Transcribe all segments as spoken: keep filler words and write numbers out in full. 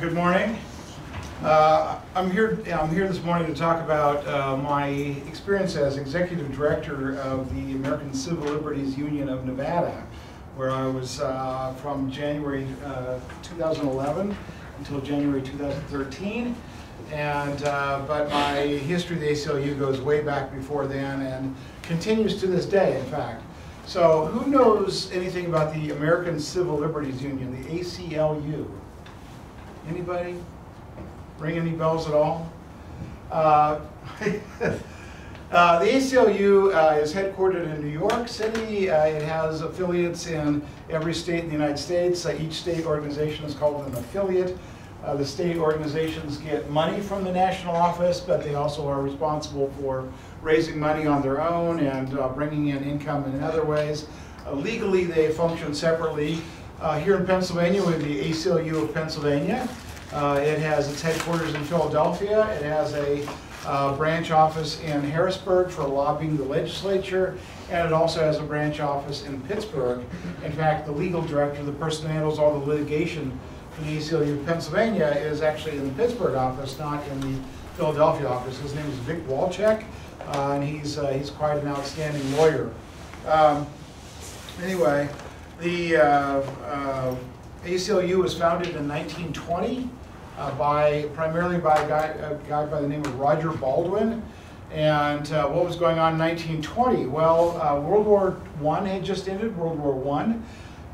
Good morning. Uh, I'm here. I'm here this morning to talk about uh, my experience as executive director of the American Civil Liberties Union of Nevada, where I was uh, from January uh, two thousand eleven until January two thousand thirteen. And uh, but my history of the A C L U goes way back before then and continues to this day, in fact. So who knows anything about the American Civil Liberties Union, the A C L U? Anybody? Ring any bells at all? Uh, uh, the A C L U uh, is headquartered in New York City. Uh, it has affiliates in every state in the United States. Uh, each state organization is called an affiliate. Uh, the state organizations get money from the national office, but they also are responsible for raising money on their own and uh, bringing in income in other ways. Uh, legally, they function separately. Uh, here in Pennsylvania, we have the A C L U of Pennsylvania. Uh, it has its headquarters in Philadelphia. It has a uh, branch office in Harrisburg for lobbying the legislature, and it also has a branch office in Pittsburgh. In fact, the legal director, the person who handles all the litigation for the A C L U of Pennsylvania, is actually in the Pittsburgh office, not in the Philadelphia office. His name is Vic Walczek, uh, and he's, uh, he's quite an outstanding lawyer. Um, anyway, the uh, uh, A C L U was founded in nineteen twenty. Uh, by primarily by a guy, a guy by the name of Roger Baldwin. And uh, what was going on in nineteen twenty? Well, uh, World War One had just ended, World War One.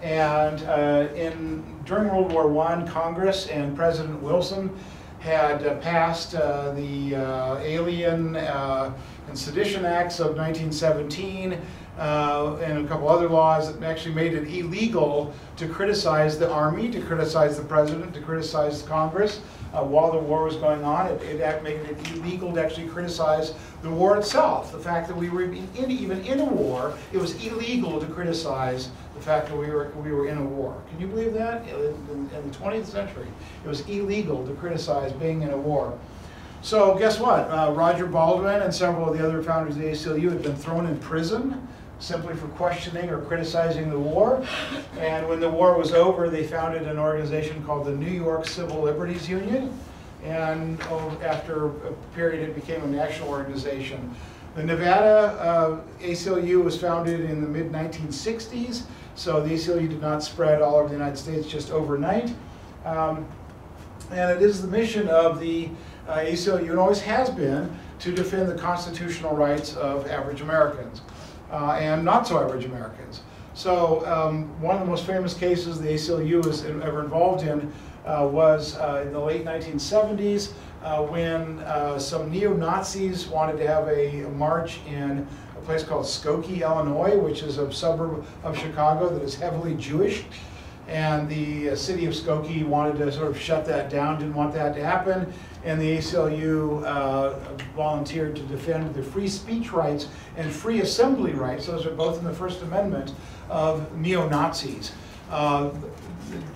And uh, in, during World War One, Congress and President Wilson had uh, passed uh, the uh, Alien uh, and Sedition Acts of nineteen seventeen. Uh, and a couple other laws that actually made it illegal to criticize the Army, to criticize the President, to criticize Congress. Uh, while the war was going on, it, it made it illegal to actually criticize the war itself. The fact that we were in, in, even in a war, it was illegal to criticize the fact that we were, we were in a war. Can you believe that? In, in, in the twentieth century, it was illegal to criticize being in a war. So guess what? Uh, Roger Baldwin and several of the other founders of the A C L U had been thrown in prison simply for questioning or criticizing the war. And when the war was over, they founded an organization called the New York Civil Liberties Union. And oh, after a period, it became a national organization. The Nevada uh, A C L U was founded in the mid nineteen sixties. So the A C L U did not spread all over the United States just overnight. Um, and it is the mission of the uh, A C L U, and always has been, to defend the constitutional rights of average Americans. Uh, and not so average Americans. So um, one of the most famous cases the A C L U was ever involved in uh, was uh, in the late nineteen seventies uh, when uh, some neo-Nazis wanted to have a march in a place called Skokie, Illinois, which is a suburb of Chicago that is heavily Jewish. And the uh, city of Skokie wanted to sort of shut that down, didn't want that to happen. And the A C L U uh, volunteered to defend the free speech rights and free assembly rights. Those are both in the First Amendment of neo-Nazis. Uh,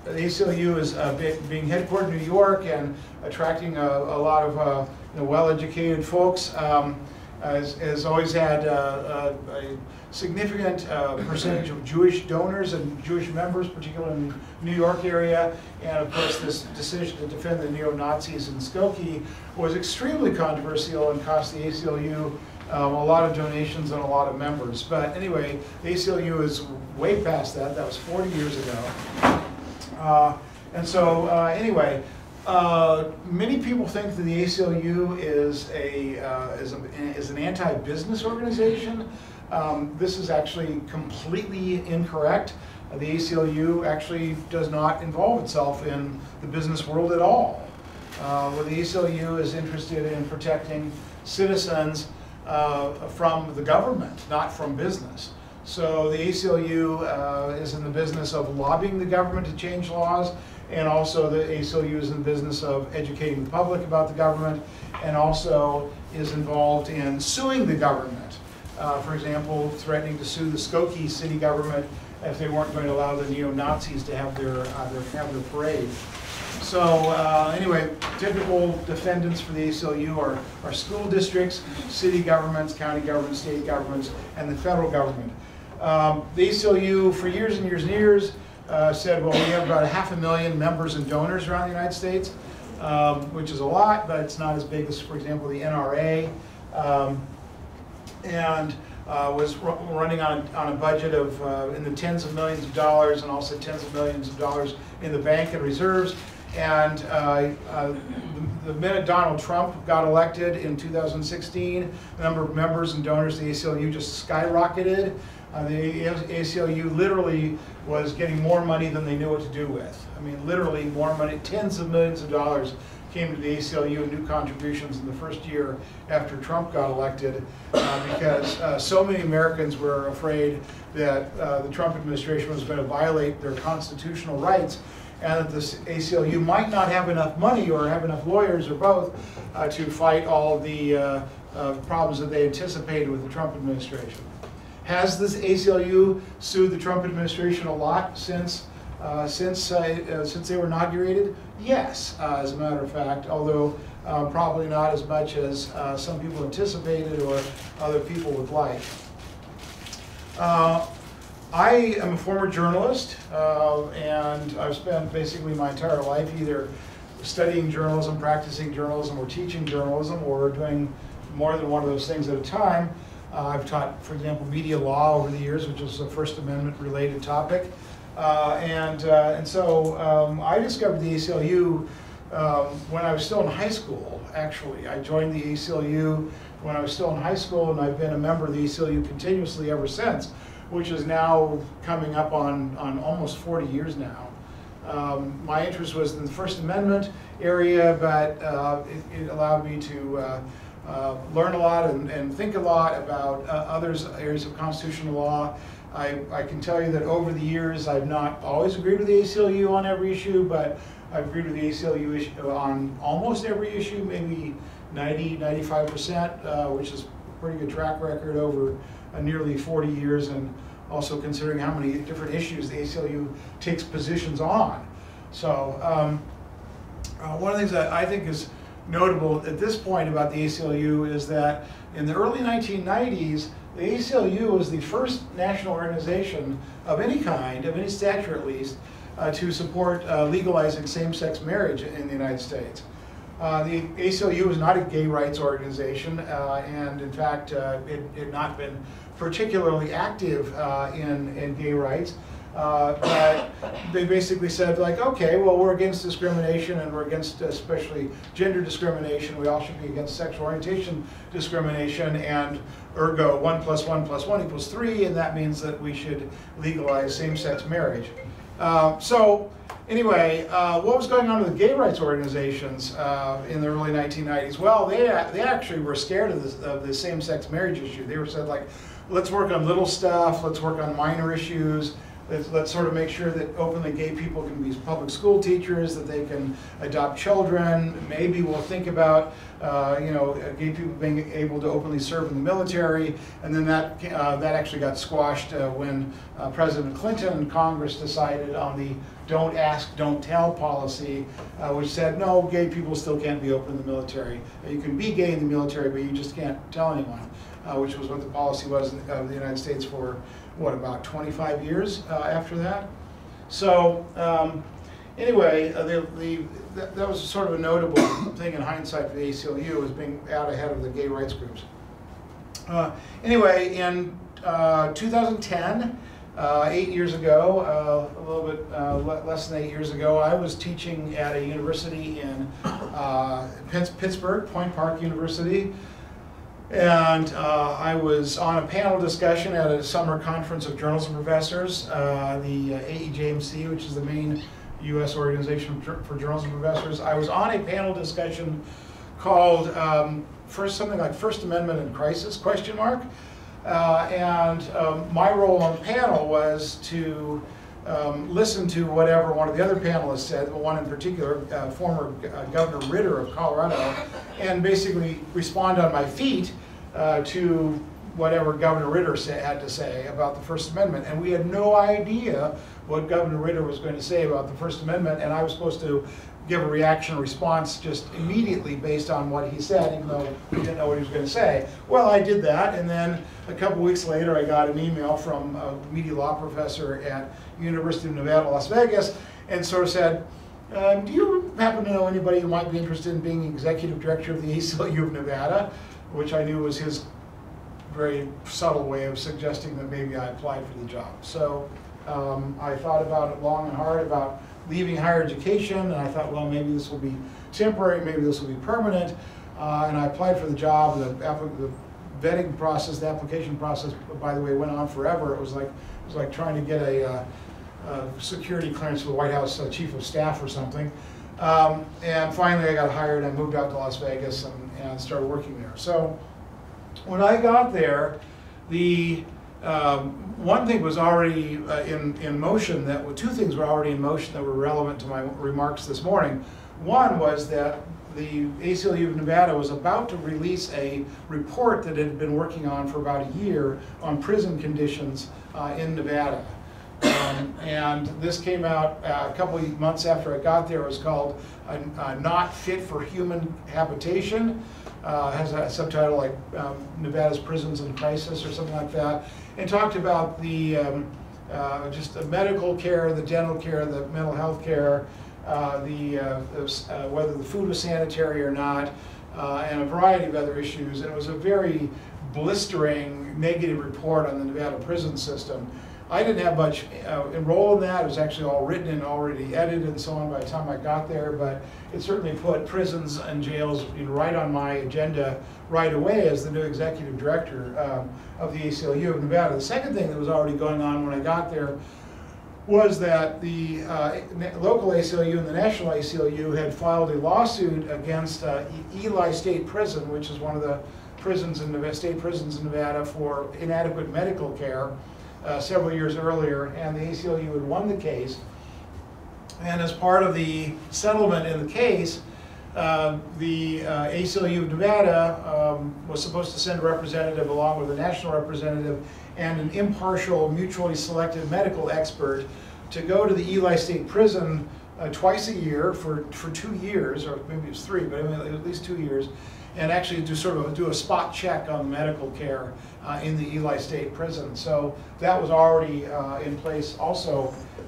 the A C L U is uh, be being headquartered in New York and attracting a, a lot of uh, you know, well-educated folks. Um, Has, has always had uh, a, a significant uh, percentage of Jewish donors and Jewish members, particularly in the New York area. And of course, this decision to defend the neo-Nazis in Skokie was extremely controversial and cost the A C L U um, a lot of donations and a lot of members. But anyway, the A C L U is way past that. That was forty years ago. Uh, and so uh, anyway, Uh, many people think that the A C L U is a uh, is, a, is an anti-business organization. Um, this is actually completely incorrect. Uh, the A C L U actually does not involve itself in the business world at all. Uh, well, the A C L U is interested in protecting citizens uh, from the government, not from business. So the A C L U uh, is in the business of lobbying the government to change laws, and also the A C L U is in the business of educating the public about the government, and also is involved in suing the government. Uh, for example, threatening to sue the Skokie city government if they weren't going to allow the neo-Nazis to have their, uh, their, have their parade. So uh, anyway, typical defendants for the A C L U are, are school districts, city governments, county governments, state governments, and the federal government. Um, the A C L U, for years and years and years, uh, said, well, we have about half a million members and donors around the United States, um, which is a lot, but it's not as big as, for example, the N R A, um, and uh, was r running on, on a budget of uh, in the tens of millions of dollars, and also tens of millions of dollars in the bank and reserves. And uh, uh, the, the minute Donald Trump got elected in two thousand sixteen, the number of members and donors to the A C L U just skyrocketed. Uh, the A C L U literally was getting more money than they knew what to do with. I mean, literally more money. Tens of millions of dollars came to the A C L U in new contributions in the first year after Trump got elected, uh, because uh, so many Americans were afraid that uh, the Trump administration was going to violate their constitutional rights, and that the A C L U might not have enough money or have enough lawyers or both uh, to fight all the uh, uh, problems that they anticipated with the Trump administration. Has this A C L U sued the Trump administration a lot since uh, since uh, uh, since they were inaugurated? Yes, uh, as a matter of fact, although uh, probably not as much as uh, some people anticipated or other people would like. Uh, I am a former journalist, uh, and I've spent basically my entire life either studying journalism, practicing journalism, or teaching journalism, or doing more than one of those things at a time. Uh, I've taught, for example, media law over the years, which is a First Amendment-related topic. Uh, and, uh, and so um, I discovered the A C L U um, when I was still in high school, actually. I joined the A C L U when I was still in high school, and I've been a member of the A C L U continuously ever since, which is now coming up on, on almost forty years now. Um, my interest was in the First Amendment area, but uh, it, it allowed me to uh, uh, learn a lot and, and think a lot about uh, other areas of constitutional law. I, I can tell you that over the years, I've not always agreed with the A C L U on every issue, but I've agreed with the A C L U issue on almost every issue, maybe ninety, ninety-five percent, uh, which is a pretty good track record over Uh, nearly forty years, and also considering how many different issues the A C L U takes positions on. So um, uh, one of the things that I think is notable at this point about the A C L U is that in the early nineteen nineties, the A C L U was the first national organization of any kind, of any stature at least, uh, to support uh, legalizing same-sex marriage in the United States. Uh, the A C L U is not a gay rights organization, uh, and in fact, uh, it had not been particularly active uh, in, in gay rights. Uh, but they basically said, like, okay, well, we're against discrimination, and we're against especially gender discrimination. We all should be against sexual orientation discrimination, and ergo, one plus one plus one equals three, and that means that we should legalize same-sex marriage. Uh, so. Anyway, uh, what was going on with the gay rights organizations uh, in the early nineteen nineties? Well, they, they actually were scared of, this, of the same-sex marriage issue. They were said, like, let's work on little stuff, let's work on minor issues, let's, let's sort of make sure that openly gay people can be public school teachers, that they can adopt children. Maybe we'll think about, uh, you know, gay people being able to openly serve in the military. And then that, uh, that actually got squashed uh, when uh, President Clinton and Congress decided on the don't ask, don't tell policy, uh, which said, no, gay people still can't be open in the military. You can be gay in the military, but you just can't tell anyone, uh, which was what the policy was in the, uh, the United States for, what, about twenty-five years uh, after that? So um, anyway, uh, the, the, that, that was sort of a notable thing in hindsight for the A C L U, was being out ahead of the gay rights groups. Uh, anyway, in uh, two thousand ten, Uh, eight years ago, uh, a little bit uh, le less than eight years ago, I was teaching at a university in uh, Pittsburgh, Point Park University, and uh, I was on a panel discussion at a summer conference of journalism professors, uh, the uh, A E J M C, which is the main U S organization for journalism professors. I was on a panel discussion called um, first something like First Amendment in Crisis, question mark. Uh, and um, my role on the panel was to um, listen to whatever one of the other panelists said, one in particular, uh, former uh, Governor Ritter of Colorado, and basically respond on my feet uh, to whatever Governor Ritter sa had to say about the First Amendment. And we had no idea what Governor Ritter was going to say about the First Amendment, and I was supposed to give a reaction or response just immediately based on what he said, even though we didn't know what he was going to say. Well, I did that, and then a couple weeks later I got an email from a media law professor at University of Nevada, Las Vegas, and sort of said, um, do you happen to know anybody who might be interested in being executive director of the A C L U of Nevada? Which I knew was his very subtle way of suggesting that maybe I applied for the job. So um, I thought about it long and hard about leaving higher education, and I thought, well, maybe this will be temporary, maybe this will be permanent, uh, and I applied for the job. The, the vetting process, the application process, by the way, went on forever. It was like it was like trying to get a, uh, a security clearance for the White House uh, chief of staff or something. Um, and finally, I got hired and moved out to Las Vegas and, and started working there. So when I got there, the Um, one thing was already uh, in, in motion, that two things were already in motion that were relevant to my remarks this morning. One was that the A C L U of Nevada was about to release a report that it had been working on for about a year on prison conditions uh, in Nevada. Um, and this came out uh, a couple of months after I got there. It was called uh, uh, Not Fit for Human Habitation. Uh, has a subtitle like um, Nevada's Prisons in Crisis or something like that, and talked about the um, uh, just the medical care, the dental care, the mental health care, uh, the uh, uh, whether the food was sanitary or not, uh, and a variety of other issues. And it was a very blistering negative report on the Nevada prison system. I didn't have much uh, role in that. It was actually all written and already edited and so on by the time I got there, but it certainly put prisons and jails in right on my agenda right away as the new executive director um, of the A C L U of Nevada. The second thing that was already going on when I got there was that the uh, local A C L U and the national A C L U had filed a lawsuit against uh, Ely State Prison, which is one of the prisons in Nevada, state prisons in Nevada, for inadequate medical care. Uh, several years earlier, and the A C L U had won the case. And as part of the settlement in the case, uh, the uh, A C L U of Nevada um, was supposed to send a representative along with a national representative and an impartial, mutually selected medical expert to go to the Ely State Prison uh, twice a year for, for two years, or maybe it was three, but I mean, at least two years, and actually do sort of a, do a spot check on medical care uh, in the Ely State Prison. So that was already uh, in place also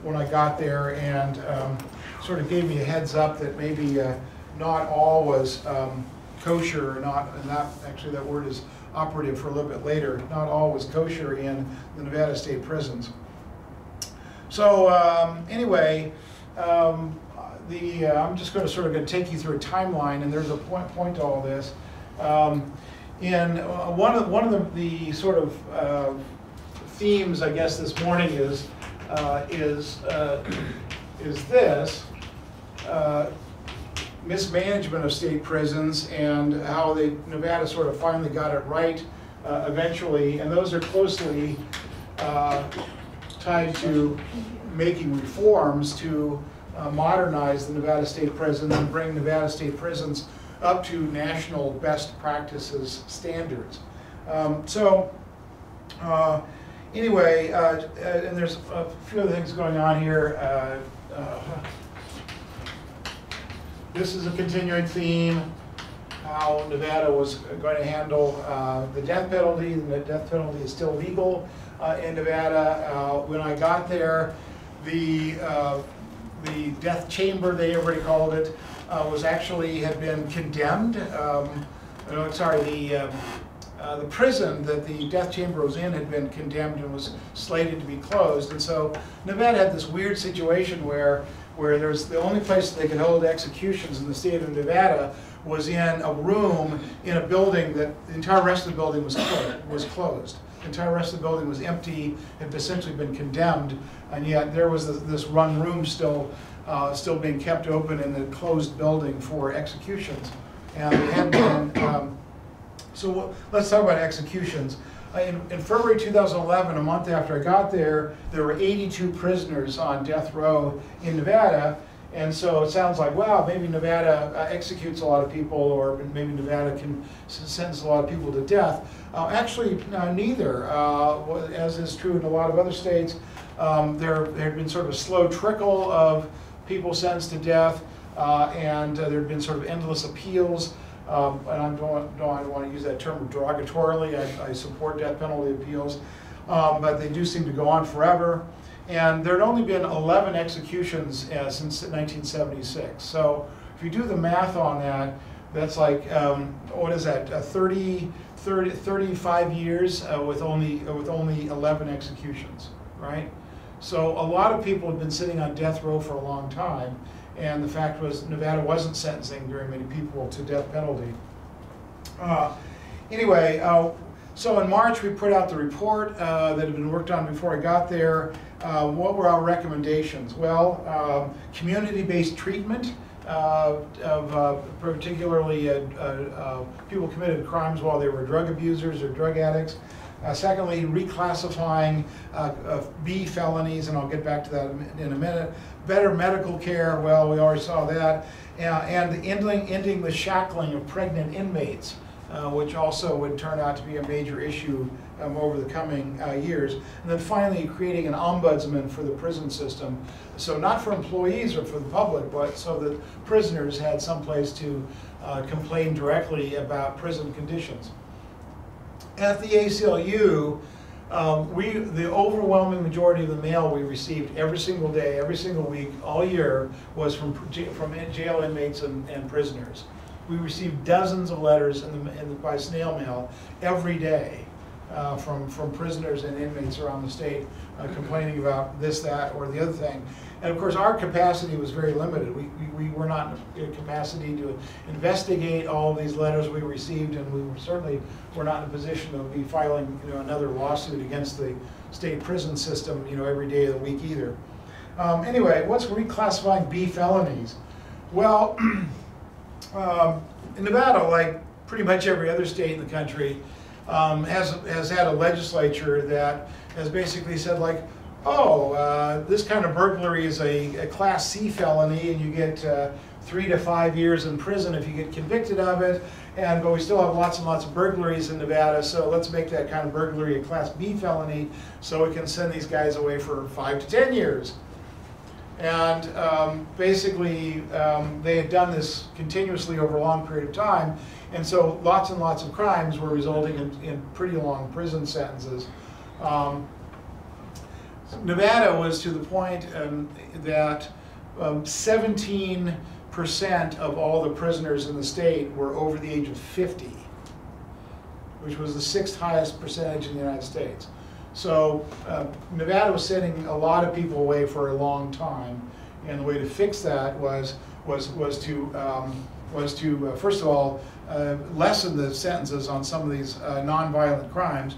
when I got there, and um, sort of gave me a heads up that maybe uh, not all was um, kosher, or not, and that, actually that word is operative for a little bit later, not all was kosher in the Nevada State Prisons. So um, anyway, um, The, uh, I'm just going to sort of going to take you through a timeline, and there's a point, point to all this. Um, and uh, one of, one of the, the sort of uh, themes, I guess, this morning is, uh, is, uh, is this, uh, mismanagement of state prisons and how they, Nevada sort of finally got it right uh, eventually. And those are closely uh, tied to making reforms to Uh, modernize the Nevada State Prison and bring Nevada State Prisons up to national best practices standards. Um, so uh, anyway, uh, and there's a few other things going on here. Uh, uh, this is a continuing theme, how Nevada was going to handle uh, the death penalty. The death penalty is still legal uh, in Nevada. Uh, when I got there, the uh, The death chamber, they already called it, uh, was actually had been condemned. Um, no, sorry, the um, uh, the prison that the death chamber was in had been condemned and was slated to be closed. And so Nevada had this weird situation where where there's the only place that they could hold executions in the state of Nevada was in a room in a building that the entire rest of the building was closed. Was closed. The entire rest of the building was empty, had essentially been condemned, and yet there was this, this one room still uh, still being kept open in the closed building for executions. And it had been, um, so let's talk about executions. Uh, in, in February two thousand eleven, a month after I got there, there were eighty-two prisoners on death row in Nevada. And so it sounds like, wow, maybe Nevada uh, executes a lot of people, or maybe Nevada can sentence a lot of people to death. Uh, actually, no, neither, uh, as is true in a lot of other states. Um, there, there had been sort of a slow trickle of people sentenced to death. uh, and uh, there had been sort of endless appeals. Um, and I don't, no, I don't want to use that term derogatorily. I, I support death penalty appeals, um, but they do seem to go on forever. And there had only been eleven executions uh, since nineteen seventy-six. So if you do the math on that, that's like, um, what is that, uh, thirty, thirty, thirty-five years uh, with only uh, with only eleven executions, right? So a lot of people have been sitting on death row for a long time, and the fact was Nevada wasn't sentencing very many people to death penalty. Uh, anyway, uh, so in March we put out the report uh, that had been worked on before I got there. Uh, what were our recommendations? Well, um, community-based treatment uh, of uh, particularly uh, uh, uh, people committed crimes while they were drug abusers or drug addicts. Uh, secondly, reclassifying uh, uh, B felonies, and I'll get back to that in a minute. Better medical care, well, we already saw that. Uh, and ending, ending the shackling of pregnant inmates, uh, which also would turn out to be a major issue um, over the coming uh, years. And then finally, creating an ombudsman for the prison system. So not for employees or for the public, but so that prisoners had someplace to uh, complain directly about prison conditions. At the A C L U, um, we, the overwhelming majority of the mail we received every single day, every single week, all year, was from, from jail inmates and, and prisoners. We received dozens of letters in the, in the, by snail mail every day uh, from, from prisoners and inmates around the state uh, complaining about this, that, or the other thing. And of course, our capacity was very limited. We, we, we were not in capacity to investigate all of these letters we received, and we were certainly were not in a position to be filing you know, another lawsuit against the state prison system you know, every day of the week either. Um, anyway, what's reclassifying B felonies? Well, um, in Nevada, like pretty much every other state in the country, um, has, has had a legislature that has basically said, like, oh, uh, this kind of burglary is a, a Class C felony, and you get uh, three to five years in prison if you get convicted of it, and but we still have lots and lots of burglaries in Nevada, so let's make that kind of burglary a Class B felony so we can send these guys away for five to ten years. And um, basically, um, they had done this continuously over a long period of time, and so lots and lots of crimes were resulting in, in pretty long prison sentences. Um, Nevada was to the point um, that seventeen percent um, of all the prisoners in the state were over the age of fifty, which was the sixth highest percentage in the United States. So uh, Nevada was sending a lot of people away for a long time, and the way to fix that was was was to um, was to uh, first of all uh, lessen the sentences on some of these uh, nonviolent crimes.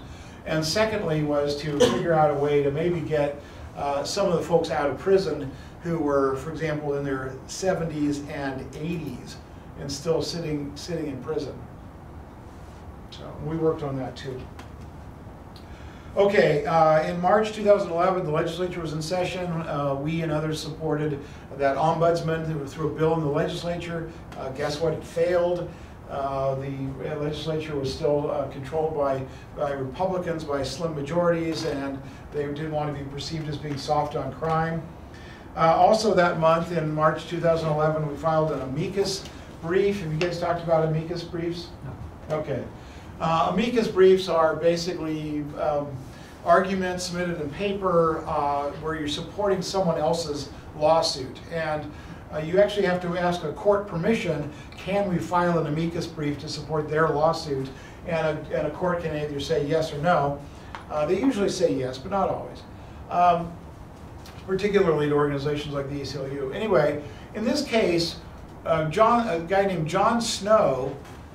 And secondly was to figure out a way to maybe get uh, some of the folks out of prison who were, for example, in their seventies and eighties and still sitting, sitting in prison. So we worked on that too. Okay, uh, in March two thousand eleven, the legislature was in session. Uh, we and others supported that ombudsman through a bill in the legislature. Uh, guess what? It failed. Uh, the legislature was still uh, controlled by, by Republicans, by slim majorities, and they didn't want to be perceived as being soft on crime. Uh, also that month, in March two thousand eleven, we filed an amicus brief. Have you guys talked about amicus briefs? No. Okay. Uh, amicus briefs are basically um, arguments submitted in paper uh, where you're supporting someone else's lawsuit. And Uh, you actually have to ask a court permission, can we file an amicus brief to support their lawsuit? And a, and a court can either say yes or no. Uh, they usually say yes, but not always, um, particularly to organizations like the A C L U. Anyway, in this case, uh, John, a guy named John Snow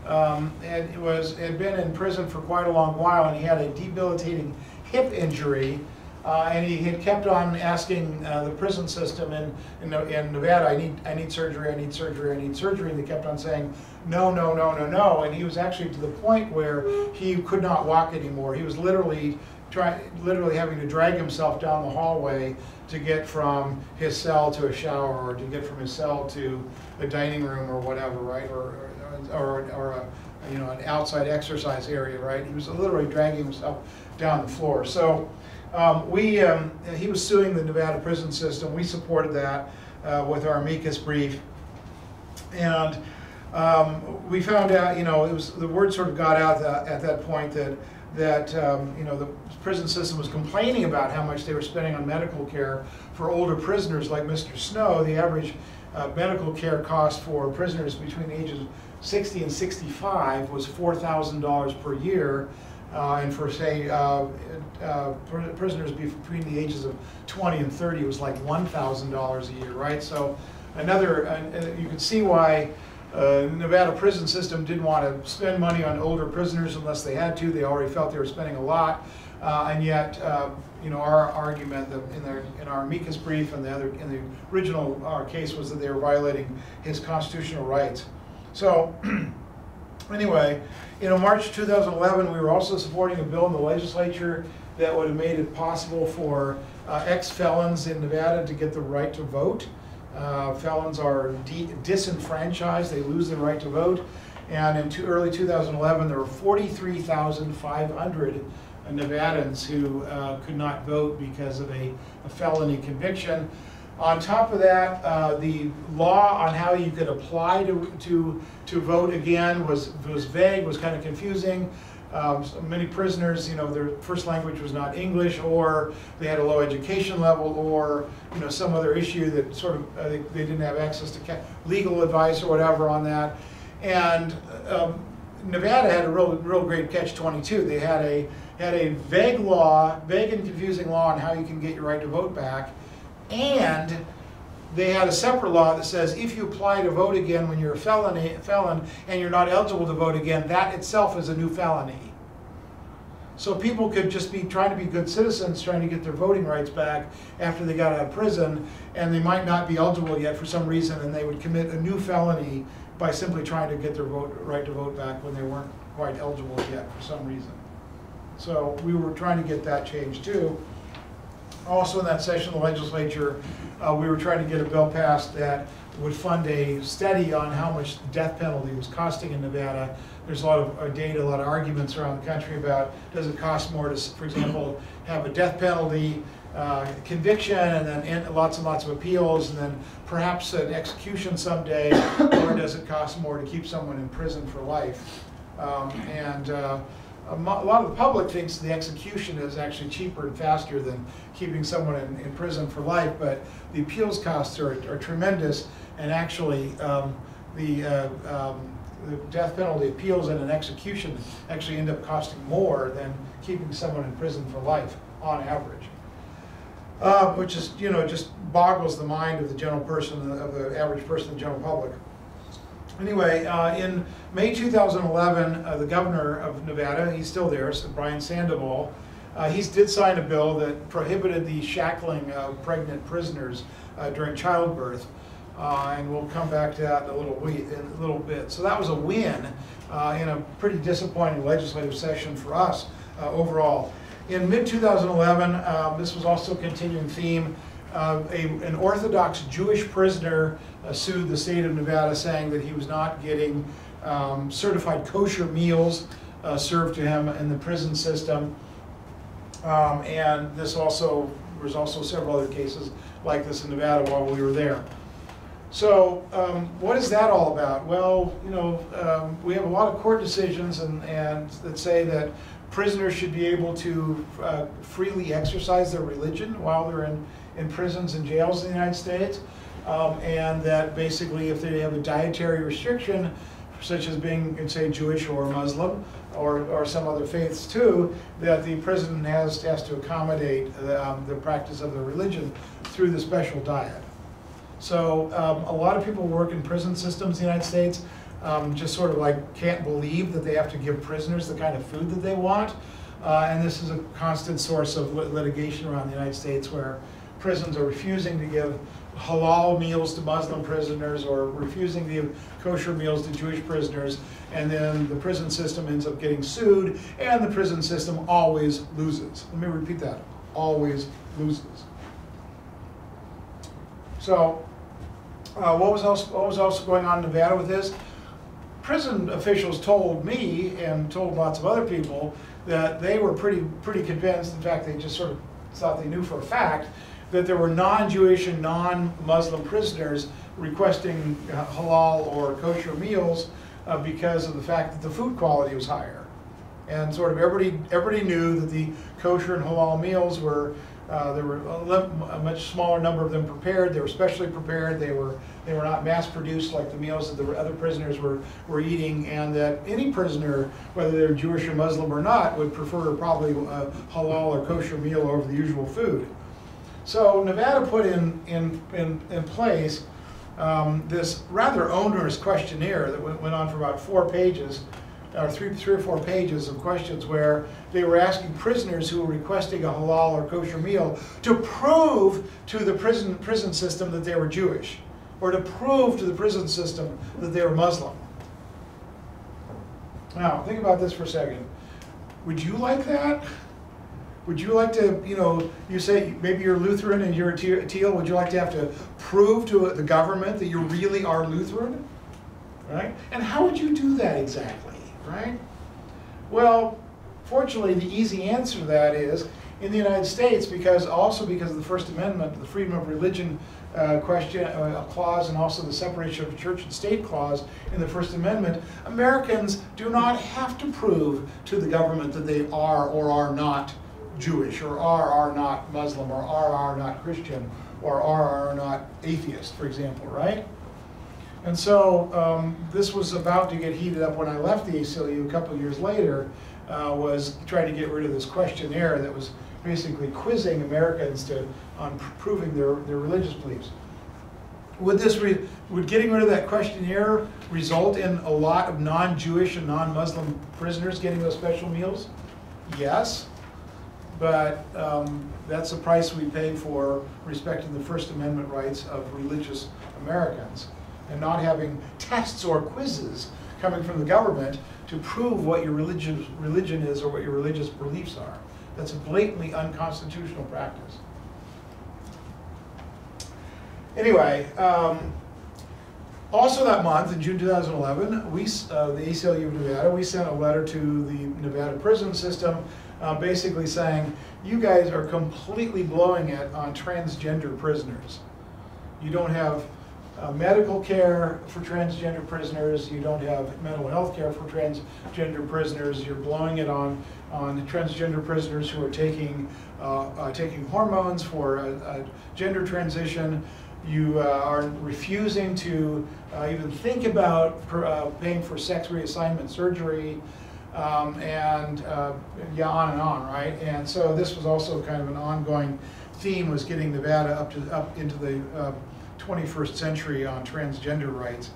um, had, was, had been in prison for quite a long while, and he had a debilitating hip injury. Uh, and he had kept on asking uh, the prison system in, in, in Nevada, I need, I need surgery, I need surgery, I need surgery. And they kept on saying, no, no, no, no, no. And he was actually to the point where he could not walk anymore. He was literally, try, literally having to drag himself down the hallway to get from his cell to a shower, or to get from his cell to the dining room or whatever, right? Or, or, or, or a, you know, an outside exercise area, right? He was literally dragging himself down the floor. So. Um, we, um, he was suing the Nevada prison system. We supported that uh, with our amicus brief. And um, we found out, you know, it was the word sort of got out that, at that point that that um, you know, the prison system was complaining about how much they were spending on medical care for older prisoners like Mister Snow. The average uh, medical care cost for prisoners between the ages of sixty and sixty-five was four thousand dollars per year, uh, and for say uh, uh, prisoners between the ages of twenty and thirty, it was like one thousand dollars a year, right? So another, uh, you can see why Uh, Nevada prison system didn't want to spend money on older prisoners unless they had to. They already felt they were spending a lot, uh, and yet, uh, you know, our argument the, in, their, in our amicus brief and the other in the original our case was that they were violating his constitutional rights. So, anyway, you know, March two thousand eleven, we were also supporting a bill in the legislature that would have made it possible for uh, ex-felons in Nevada to get the right to vote. Uh, felons are disenfranchised, they lose the right to vote, and in to early two thousand eleven there were forty-three thousand five hundred Nevadans who uh, could not vote because of a, a felony conviction. On top of that, uh, the law on how you could apply to, to, to vote again was, was vague, was kind of confusing. Um, so many prisoners, you know, their first language was not English, or they had a low education level, or, you know, some other issue that sort of, uh, they, they didn't have access to ca legal advice or whatever on that. And um, Nevada had a real, real great catch twenty-two. They had a, had a vague law, vague and confusing law on how you can get your right to vote back, and they had a separate law that says if you apply to vote again when you're a felony, felon and you're not eligible to vote again, that itself is a new felony. So people could just be trying to be good citizens, trying to get their voting rights back after they got out of prison, and they might not be eligible yet for some reason, and they would commit a new felony by simply trying to get their vote, right to vote back when they weren't quite eligible yet for some reason. So we were trying to get that changed too. Also in that session of the legislature, uh, we were trying to get a bill passed that would fund a study on how much the death penalty was costing in Nevada. There's a lot of uh, data, a lot of arguments around the country about, does it cost more to, for example, have a death penalty uh, conviction and then in, lots and lots of appeals and then perhaps an execution someday, or does it cost more to keep someone in prison for life? Um, and. Uh, A lot of the public thinks the execution is actually cheaper and faster than keeping someone in, in prison for life, but the appeals costs are, are tremendous, and actually um, the, uh, um, the death penalty appeals and an execution actually end up costing more than keeping someone in prison for life on average. Uh, which is, you know, just boggles the mind of the general person, of the average person, the general public. Anyway, uh, in May two thousand eleven, uh, the governor of Nevada, he's still there, so Brian Sandoval, uh, he did sign a bill that prohibited the shackling of pregnant prisoners uh, during childbirth, uh, and we'll come back to that in a little, wee in a little bit. So that was a win uh, in a pretty disappointing legislative session for us uh, overall. In mid two thousand eleven, um, this was also a continuing theme. Uh, a, an Orthodox Jewish prisoner uh, sued the state of Nevada saying that he was not getting um, certified kosher meals uh, served to him in the prison system. Um, and this also, there's also several other cases like this in Nevada while we were there. So um, what is that all about? Well, you know, um, we have a lot of court decisions and, and that say that prisoners should be able to uh, freely exercise their religion while they're in in prisons and jails in the United States, um, and that basically if they have a dietary restriction, such as being, say, Jewish or Muslim, or, or some other faiths too, that the prison has, has to accommodate the, um, the practice of the religion through the special diet. So um, a lot of people work in prison systems in the United States, um, just sort of like can't believe that they have to give prisoners the kind of food that they want, uh, and this is a constant source of lit litigation around the United States where prisons are refusing to give halal meals to Muslim prisoners or refusing to give kosher meals to Jewish prisoners, and then the prison system ends up getting sued, and the prison system always loses. Let me repeat that, always loses. So uh, what was also, what was also going on in Nevada with this? Prison officials told me and told lots of other people that they were pretty, pretty convinced, in fact they just sort of thought they knew for a fact, that there were non-Jewish and non-Muslim prisoners requesting uh, halal or kosher meals uh, because of the fact that the food quality was higher. And sort of everybody, everybody knew that the kosher and halal meals were, uh, there were a, a much smaller number of them prepared. They were specially prepared. They were, they were not mass produced like the meals that the other prisoners were, were eating, and that any prisoner, whether they're Jewish or Muslim or not, would prefer probably a halal or kosher meal over the usual food. So Nevada put in, in, in, in place um, this rather onerous questionnaire that went, went on for about four pages, or three, three or four pages of questions, where they were asking prisoners who were requesting a halal or kosher meal to prove to the prison, prison system that they were Jewish, or to prove to the prison system that they were Muslim. Now, think about this for a second. Would you like that? Would you like to, you know, you say maybe you're Lutheran and you're a teal, would you like to have to prove to the government that you really are Lutheran? Right? And how would you do that exactly? Right? Well, fortunately, the easy answer to that is, in the United States, because also because of the First Amendment, the freedom of religion uh, question uh, clause, and also the separation of church and state clause in the First Amendment, Americans do not have to prove to the government that they are or are not Jewish, or are are not Muslim, or are are not Christian, or are are not atheist, for example, right? And so um, this was about to get heated up when I left the A C L U a couple of years later, uh, was trying to get rid of this questionnaire that was basically quizzing Americans to, on proving their, their religious beliefs. Would, this re would getting rid of that questionnaire result in a lot of non-Jewish and non-Muslim prisoners getting those special meals? Yes. But um, that's the price we pay for respecting the First Amendment rights of religious Americans, and not having tests or quizzes coming from the government to prove what your religion, religion is or what your religious beliefs are. That's a blatantly unconstitutional practice. Anyway, um, also that month, in June two thousand eleven, we, uh, the A C L U of Nevada, we sent a letter to the Nevada prison system uh, basically saying, you guys are completely blowing it on transgender prisoners. You don't have Uh, medical care for transgender prisoners, you don't have mental health care for transgender prisoners, you're blowing it on on transgender prisoners who are taking uh, uh, taking hormones for a, a gender transition, you uh, are refusing to uh, even think about per, uh, paying for sex reassignment surgery, um, and uh, yeah, on and on, right? And so this was also kind of an ongoing theme, was getting Nevada up to up into the uh, twenty-first century on transgender rights.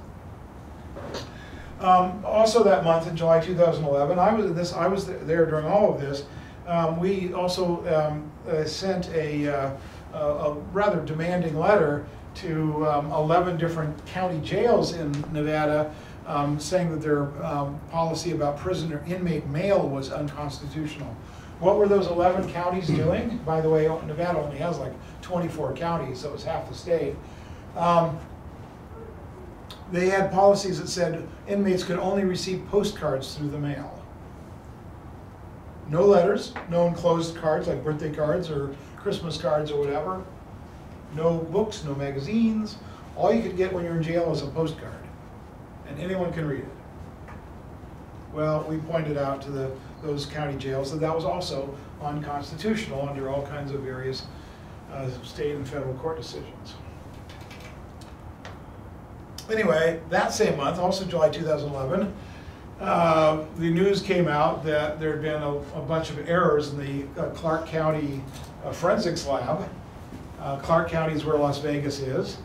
Um, also that month, in July two thousand eleven, I was this. I was there during all of this. Um, we also um, uh, sent a, uh, a rather demanding letter to um, eleven different county jails in Nevada, um, saying that their um, policy about prisoner inmate mail was unconstitutional. What were those eleven counties doing? By the way, Nevada only has like twenty-four counties, so it was half the state. Um, they had policies that said inmates could only receive postcards through the mail. No letters, no enclosed cards like birthday cards or Christmas cards or whatever. No books, no magazines. All you could get when you're in jail is a postcard, and anyone can read it. Well, we pointed out to the, those county jails that that was also unconstitutional under all kinds of various uh, state and federal court decisions. Anyway, that same month, also July two thousand eleven, uh, the news came out that there had been a, a bunch of errors in the uh, Clark County uh, forensics lab. Uh, Clark County is where Las Vegas is.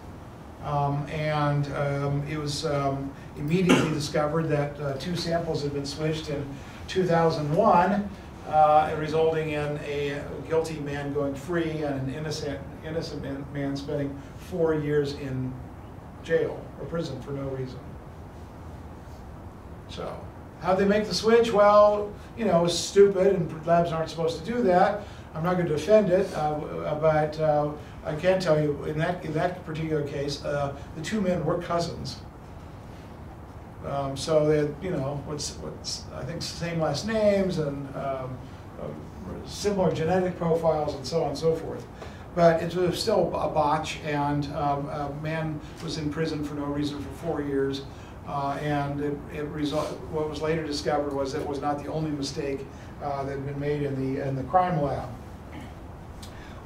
Um, and um, it was um, immediately discovered that uh, two samples had been switched in two thousand one, uh, resulting in a guilty man going free and an innocent, innocent man, man spending four years in jail or prison for no reason. So how'd they make the switch? Well, you know, it was stupid, and labs aren't supposed to do that. I'm not going to defend it, uh, but uh, I can tell you in that, in that particular case, uh, the two men were cousins. Um, so they had, you know, what's, what's, I think, same last names and um, uh, similar genetic profiles and so on and so forth. But it was still a botch, and um, a man was in prison for no reason for four years. Uh, and it, it result, what was later discovered was that it was not the only mistake uh, that had been made in the, in the crime lab.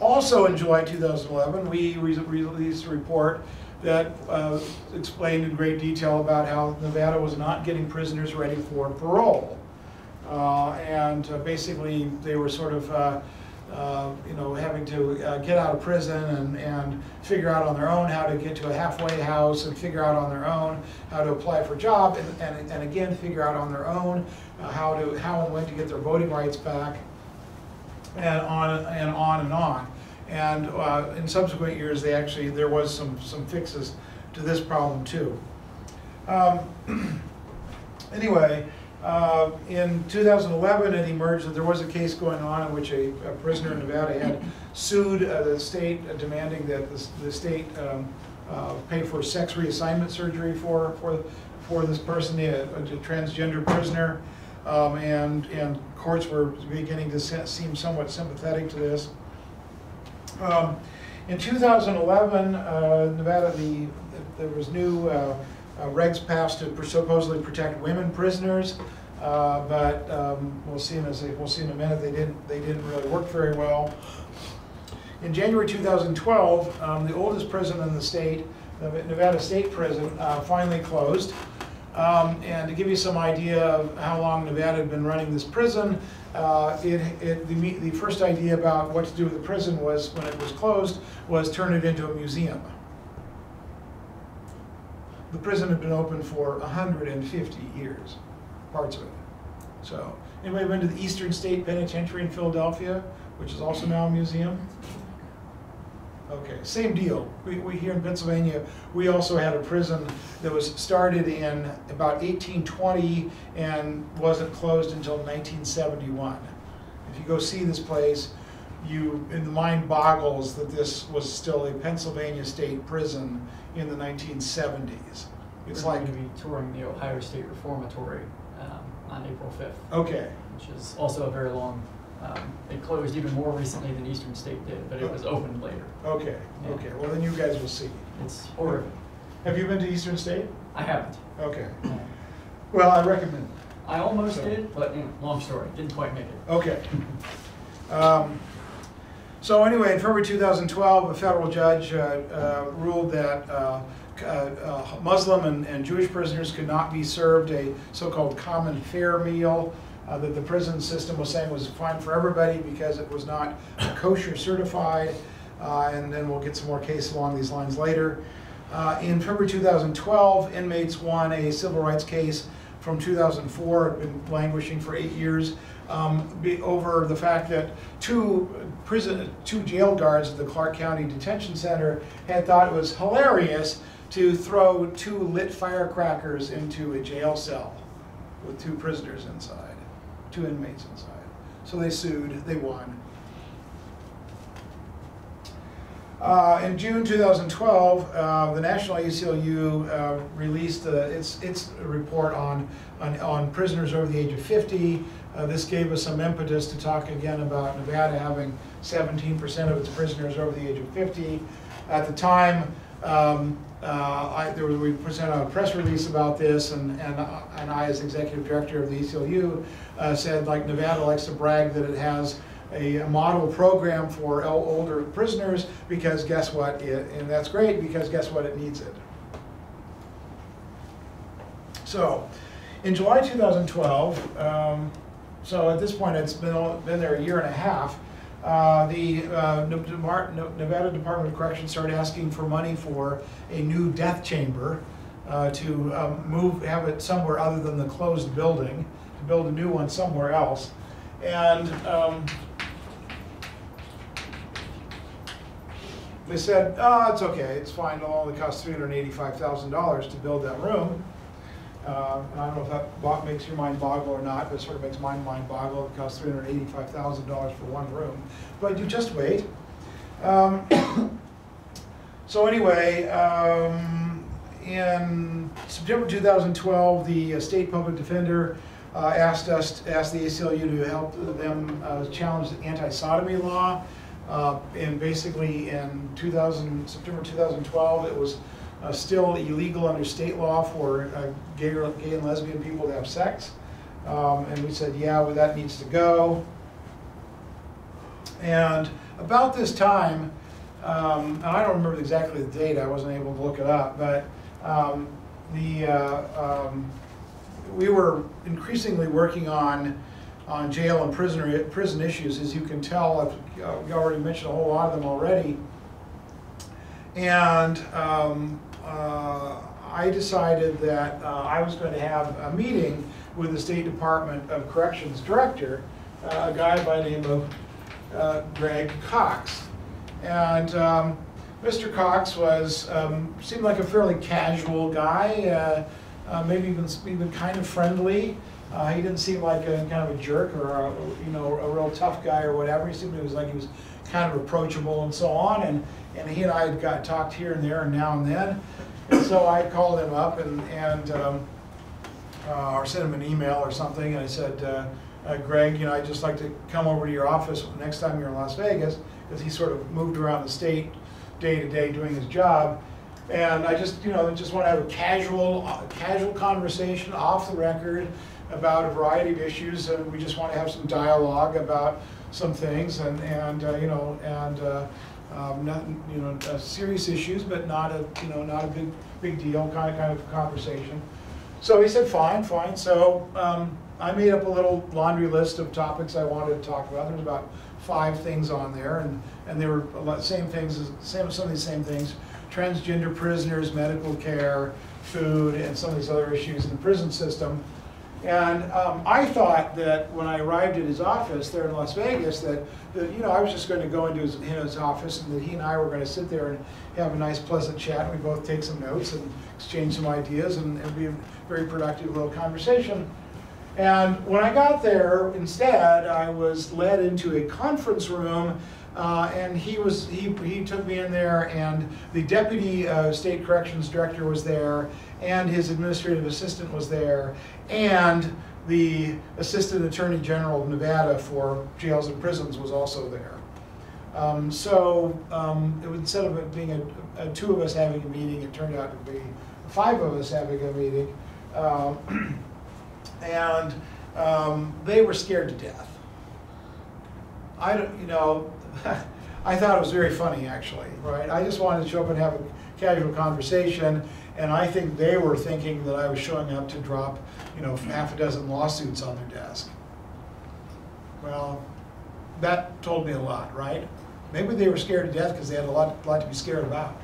Also in July two thousand eleven, we re released a report that uh, explained in great detail about how Nevada was not getting prisoners ready for parole. Uh, and uh, basically, they were sort of uh, Uh, you know, having to uh, get out of prison and, and figure out on their own how to get to a halfway house, and figure out on their own how to apply for a job, and, and, and again figure out on their own uh, how to how and when to get their voting rights back, and on and on and on. And uh, in subsequent years, they actually there was some some fixes to this problem too. Um, anyway. Uh, in two thousand eleven, it emerged that there was a case going on in which a, a prisoner in Nevada had sued uh, the state, uh, demanding that the, the state um, uh, pay for sex reassignment surgery for for, for this person, a, a transgender prisoner, um, and and courts were beginning to seem somewhat sympathetic to this. Um, in two thousand eleven, uh, Nevada, the there was new. Uh, Uh, regs passed to supposedly protect women prisoners, uh, but um, we'll see in a we'll see in a minute they didn't they didn't really work very well. In January two thousand twelve, um, the oldest prison in the state, the Nevada State Prison, uh, finally closed. Um, and to give you some idea of how long Nevada had been running this prison, uh, it, it the the first idea about what to do with the prison was when it was closed was turn it into a museum. The prison had been open for one hundred fifty years, parts of it. So, anybody been to the Eastern State Penitentiary in Philadelphia, which is also now a museum? Okay, same deal. We, we here in Pennsylvania, we also had a prison that was started in about eighteen twenty and wasn't closed until nineteen seventy-one. If you go see this place, you, in the mind boggles that this was still a Pennsylvania state prison in the nineteen seventies. It's We're like going to be touring the Ohio State Reformatory um, on April fifth. Okay. Which is also a very long. Um, it closed even more recently than Eastern State did, but it was opened later. Okay. Yeah. Okay. Well, then you guys will see. It's horrible. Have you been to Eastern State? I haven't. Okay. Um, well, I recommend. I almost so. did, but mm, long story. Didn't quite make it. Okay. Um, So anyway, in February two thousand twelve, a federal judge uh, uh, ruled that uh, uh, uh, Muslim and, and Jewish prisoners could not be served a so-called common fare meal uh, that the prison system was saying was fine for everybody because it was not kosher certified. Uh, and then we'll get some more cases along these lines later. Uh, in February two thousand twelve, inmates won a civil rights case from two thousand four, had been languishing for eight years, um, be over the fact that two prison, two jail guards at the Clark County Detention Center had thought it was hilarious to throw two lit firecrackers into a jail cell with two prisoners inside, two inmates inside. So they sued, they won. Uh, in June two thousand twelve, uh, the National A C L U uh, released uh, its, its report on, on, on prisoners over the age of fifty. Uh, this gave us some impetus to talk again about Nevada having seventeen percent of its prisoners over the age of fifty. At the time, um, uh, I, there was, we presented a press release about this, and, and, and I, as executive director of the A C L U, uh, said, like, Nevada likes to brag that it has a model program for older prisoners because guess what, it, and that's great because guess what, it needs it. So, in July two thousand twelve, um, so at this point it's been, been there a year and a half, uh, the uh, Nevada Department of Corrections started asking for money for a new death chamber uh, to um, move, have it somewhere other than the closed building, to build a new one somewhere else. And um, they said, oh, it's okay, it's fine, it'll only cost three hundred eighty-five thousand dollars to build that room. Uh, and I don't know if that makes your mind boggle or not, but it sort of makes my mind boggle. It costs three hundred eighty-five thousand dollars for one room. But you just wait. Um, so anyway, um, in September two thousand twelve, the uh, state public defender Uh, asked us, asked the A C L U to help them uh, challenge the anti-sodomy law. Uh, and basically in two thousand, September two thousand twelve, it was uh, still illegal under state law for uh, gay, gay and lesbian people to have sex. Um, and we said, yeah, well, that needs to go. And about this time, um, and I don't remember exactly the date, I wasn't able to look it up, but um, the uh, um, we were increasingly working on on jail and prisoner prison issues, as you can tell. I've uh, already mentioned a whole lot of them already. And um, uh, I decided that uh, I was going to have a meeting with the State Department of Corrections Director, uh, a guy by the name of uh, Greg Cox. And um, Mister Cox was um, seemed like a fairly casual guy, uh, uh, maybe even, even kind of friendly. Uh, he didn't seem like a kind of a jerk or a, you know, a real tough guy or whatever. He seemed it was like he was kind of approachable and so on. And and he and I had got talked here and there and now and then. And so I called him up and and um, uh, or sent him an email or something. And I said, uh, uh, Greg, you know, I'd just like to come over to your office next time you're in Las Vegas, because he sort of moved around the state day to day doing his job. And I just you know just want to have a casual casual conversation off the record about a variety of issues, and we just want to have some dialogue about some things, and and uh, you know, and uh, um, not you know uh, serious issues, but not a you know not a big big deal kind of kind of conversation. So he said, fine, fine. So um, I made up a little laundry list of topics I wanted to talk about. There's about five things on there, and and they were a lot, same things, same some of these same things: transgender prisoners, medical care, food, and some of these other issues in the prison system. And um, I thought that when I arrived at his office there in Las Vegas, that, that you know, I was just going to go into his, his office, and that he and I were going to sit there and have a nice, pleasant chat. We both take some notes and exchange some ideas, and it'd be a very productive little conversation. And when I got there, instead, I was led into a conference room, uh, and he was he he took me in there, and the deputy uh, state corrections director was there, and his administrative assistant was there, and the assistant attorney general of Nevada for jails and prisons was also there. Um, so um, it was, instead of it being a, a two of us having a meeting, it turned out to be five of us having a meeting. Uh, and um, they were scared to death. I don't, you know, I thought it was very funny, actually, right? I just wanted to show up and have a casual conversation, and I think they were thinking that I was showing up to drop, you know, half a dozen lawsuits on their desk. Well, that told me a lot, right? Maybe they were scared to death because they had a lot, lot to be scared about.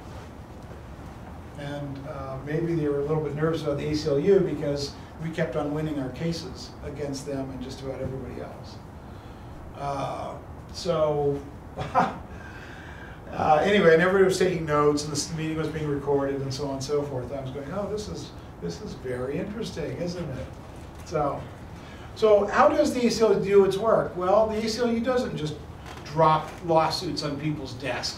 And uh, maybe they were a little bit nervous about the A C L U because we kept on winning our cases against them and just about everybody else. Uh, so, uh, anyway, and everybody was taking notes, and this meeting was being recorded, and so on and so forth. I was going, oh, this is this is very interesting, isn't it? So, so how does the A C L U do its work? Well, the A C L U doesn't just drop lawsuits on people's desk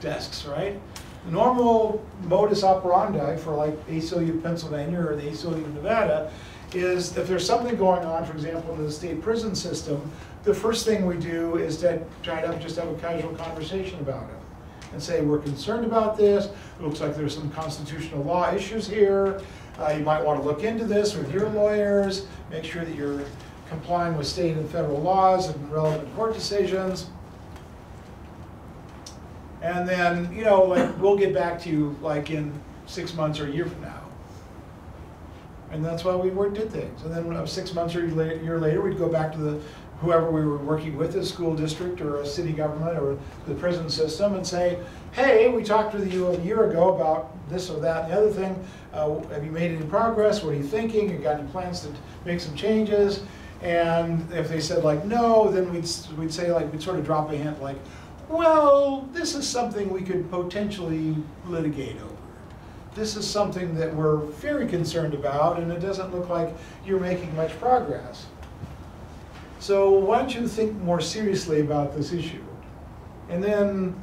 desks, right? The normal modus operandi for like A C L U Pennsylvania or the A C L U Nevada is if there's something going on, for example, in the state prison system, the first thing we do is to try to just have a casual conversation about it and say, we're concerned about this. It looks like there's some constitutional law issues here. Uh, you might want to look into this with your lawyers, make sure that you're complying with state and federal laws and relevant court decisions. And then, you know, like, we'll get back to you like in six months or a year from now. And that's why we did things. And then six months or a year later, we'd go back to the whoever we were working with, a school district or a city government or the prison system, and say, hey, we talked with you a year ago about this or that and the other thing. Uh, have you made any progress? What are you thinking? You got any plans to make some changes? And if they said, like, no, then we'd, we'd say, like, we'd sort of drop a hint, like, well, this is something we could potentially litigate over. This is something that we're very concerned about, and it doesn't look like you're making much progress. So why don't you think more seriously about this issue? And then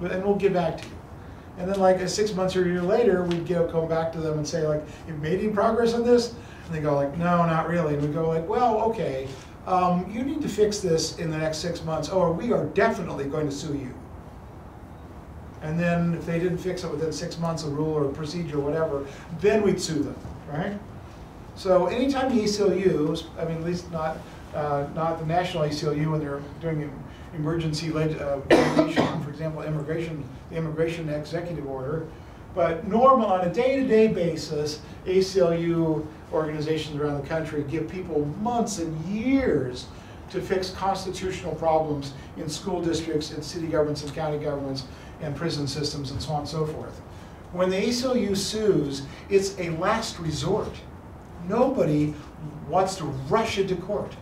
and we'll get back to you. And then like six months or a year later, we'd get, come back to them and say, like, you've made any progress on this? And they go, like, no, not really. And we go, like, well, okay, um, you need to fix this in the next six months or we are definitely going to sue you. And then if they didn't fix it within six months, a rule or a procedure or whatever, then we'd sue them, right? So anytime the E C L U, I mean at least not, uh, not the national E C L U when they're doing emergency leg uh, litigation, for example, immigration, the immigration executive order, but normal on a day-to-day basis, A C L U organizations around the country give people months and years to fix constitutional problems in school districts, in city governments, and county governments, and prison systems, and so on and so forth. When the A C L U sues, it's a last resort. Nobody wants to rush into court.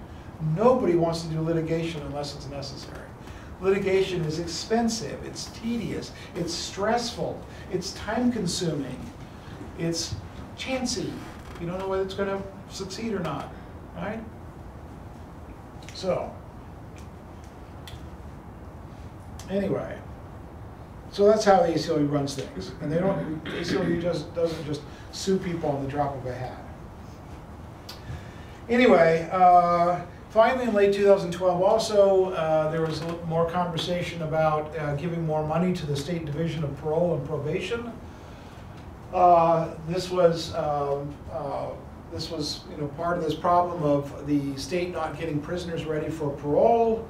Nobody wants to do litigation unless it's necessary. Litigation is expensive, it's tedious, it's stressful, it's time-consuming, it's chancy. You don't know whether it's going to succeed or not, right? So, anyway, so that's how the A C L U runs things. And they don't, the A C L U just doesn't just sue people on the drop of a hat. Anyway, uh, finally in late two thousand twelve also, uh, there was more conversation about uh, giving more money to the State Division of Parole and Probation. Uh, this was, um, uh, this was you know, part of this problem of the state not getting prisoners ready for parole,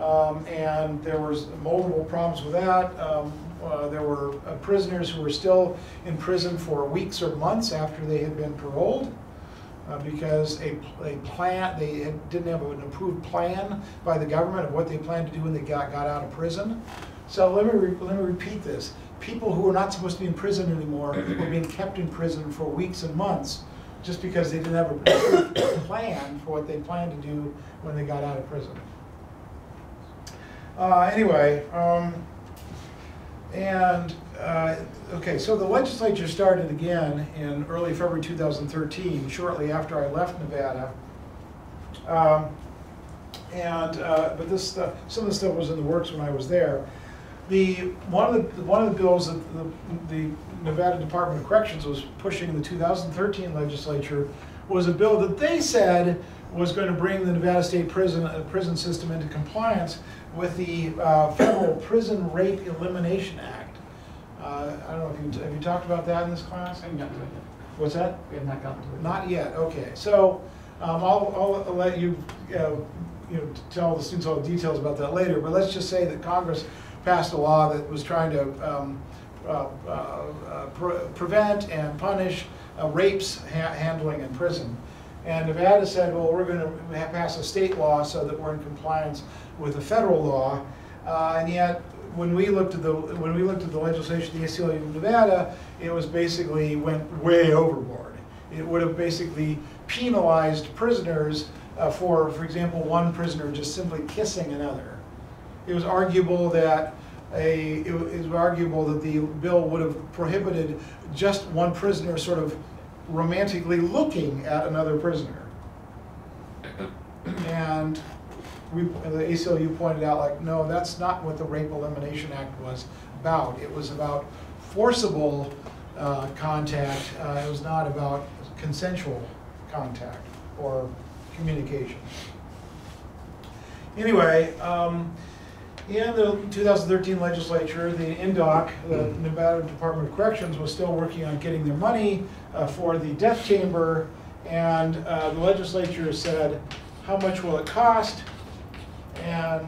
um, and there was multiple problems with that. Um, uh, there were uh, prisoners who were still in prison for weeks or months after they had been paroled. Uh, because a, a plan, they had, didn't have an approved plan by the government of what they planned to do when they got, got out of prison. So let me, re, let me repeat this. People who were not supposed to be in prison anymore were being kept in prison for weeks and months just because they didn't have a plan for what they planned to do when they got out of prison. Uh, anyway, um, and Uh, okay, so the legislature started again in early February two thousand thirteen, shortly after I left Nevada. Um, and uh, but this stuff, some of the stuff was in the works when I was there. The one of the one of the bills that the, the Nevada Department of Corrections was pushing in the two thousand thirteen legislature was a bill that they said was going to bring the Nevada State Prison uh, prison system into compliance with the uh, Federal Prison Rape Elimination Act. Uh, I don't know if you, have you talked about that in this class? I haven't gotten to it yet. What's that? We have not gotten to it. Not yet, okay. So um, I'll, I'll let you, uh, you know, tell the students all the details about that later, but let's just say that Congress passed a law that was trying to um, uh, uh, pre prevent and punish uh, rapes ha handling in prison. And Nevada said, well, we're going to pass a state law so that we're in compliance with the federal law, uh, and yet when we looked at the when we looked at the legislation of the A C L U of Nevada, it was basically went way overboard. It would have basically penalized prisoners uh, for, for example, one prisoner just simply kissing another. It was arguable that a it was arguable that the bill would have prohibited just one prisoner sort of romantically looking at another prisoner. And We, the A C L U pointed out, like, no, that's not what the Rape Elimination Act was about. It was about forcible uh, contact. Uh, it was not about consensual contact or communication. Anyway, um, in the two thousand thirteen legislature, the N D O C, the Nevada Department of Corrections, was still working on getting their money uh, for the death chamber, and uh, the legislature said, how much will it cost? And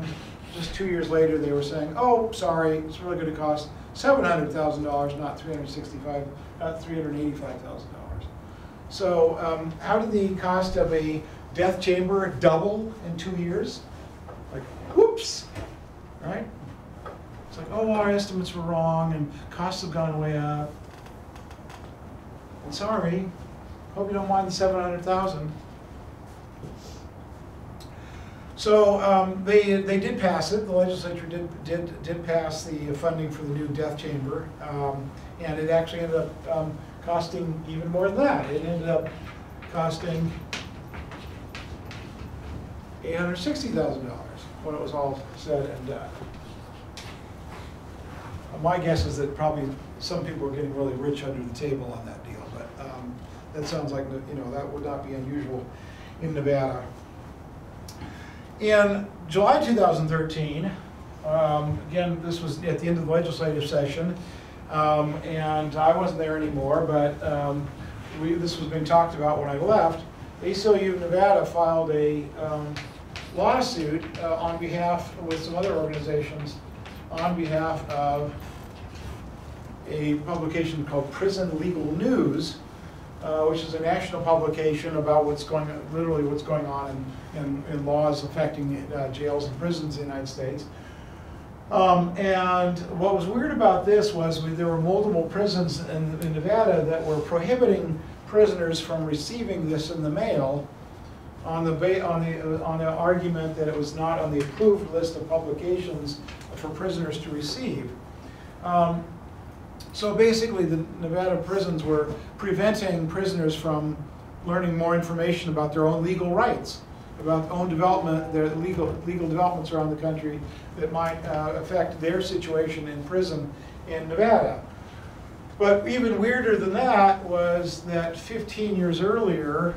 just two years later, they were saying, "Oh, sorry, it's really going to cost seven hundred thousand dollars, not three hundred sixty-five, not three hundred eighty-five thousand dollars." So, um, how did the cost of a death chamber double in two years? Like, whoops, right? It's like, oh, well, our estimates were wrong, and costs have gone way up. And sorry, hope you don't mind the seven hundred thousand. So um, they, they did pass it. The legislature did, did, did pass the funding for the new death chamber, um, and it actually ended up um, costing even more than that. It ended up costing eight hundred sixty thousand dollars when it was all said and done. My guess is that probably some people were getting really rich under the table on that deal, but um, that sounds like, you know, that would not be unusual in Nevada. In July two thousand thirteen, um, again, this was at the end of the legislative session, um, and I wasn't there anymore, but um, we, this was being talked about when I left. A C L U of Nevada filed a um, lawsuit uh, on behalf, with some other organizations, on behalf of a publication called Prison Legal News, uh, which is a national publication about what's going, literally what's going on in, in, in laws affecting uh, jails and prisons in the United States. Um, and what was weird about this was we, there were multiple prisons in, in Nevada that were prohibiting prisoners from receiving this in the mail on the, ba on the, on the argument that it was not on the approved list of publications for prisoners to receive. Um, So basically, the Nevada prisons were preventing prisoners from learning more information about their own legal rights, about their own development, their legal legal developments around the country that might uh, affect their situation in prison in Nevada. But even weirder than that was that fifteen years earlier,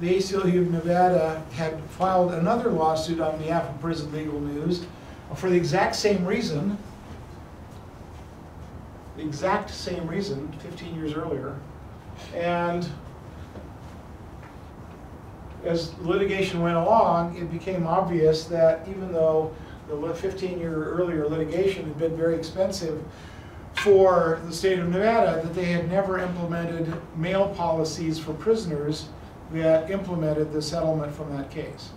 the A C L U of Nevada had filed another lawsuit on behalf of Prison Legal News for the exact same reason. The exact same reason, fifteen years earlier, and as litigation went along, it became obvious that even though the fifteen year earlier litigation had been very expensive for the state of Nevada, that they had never implemented mail policies for prisoners that implemented the settlement from that case.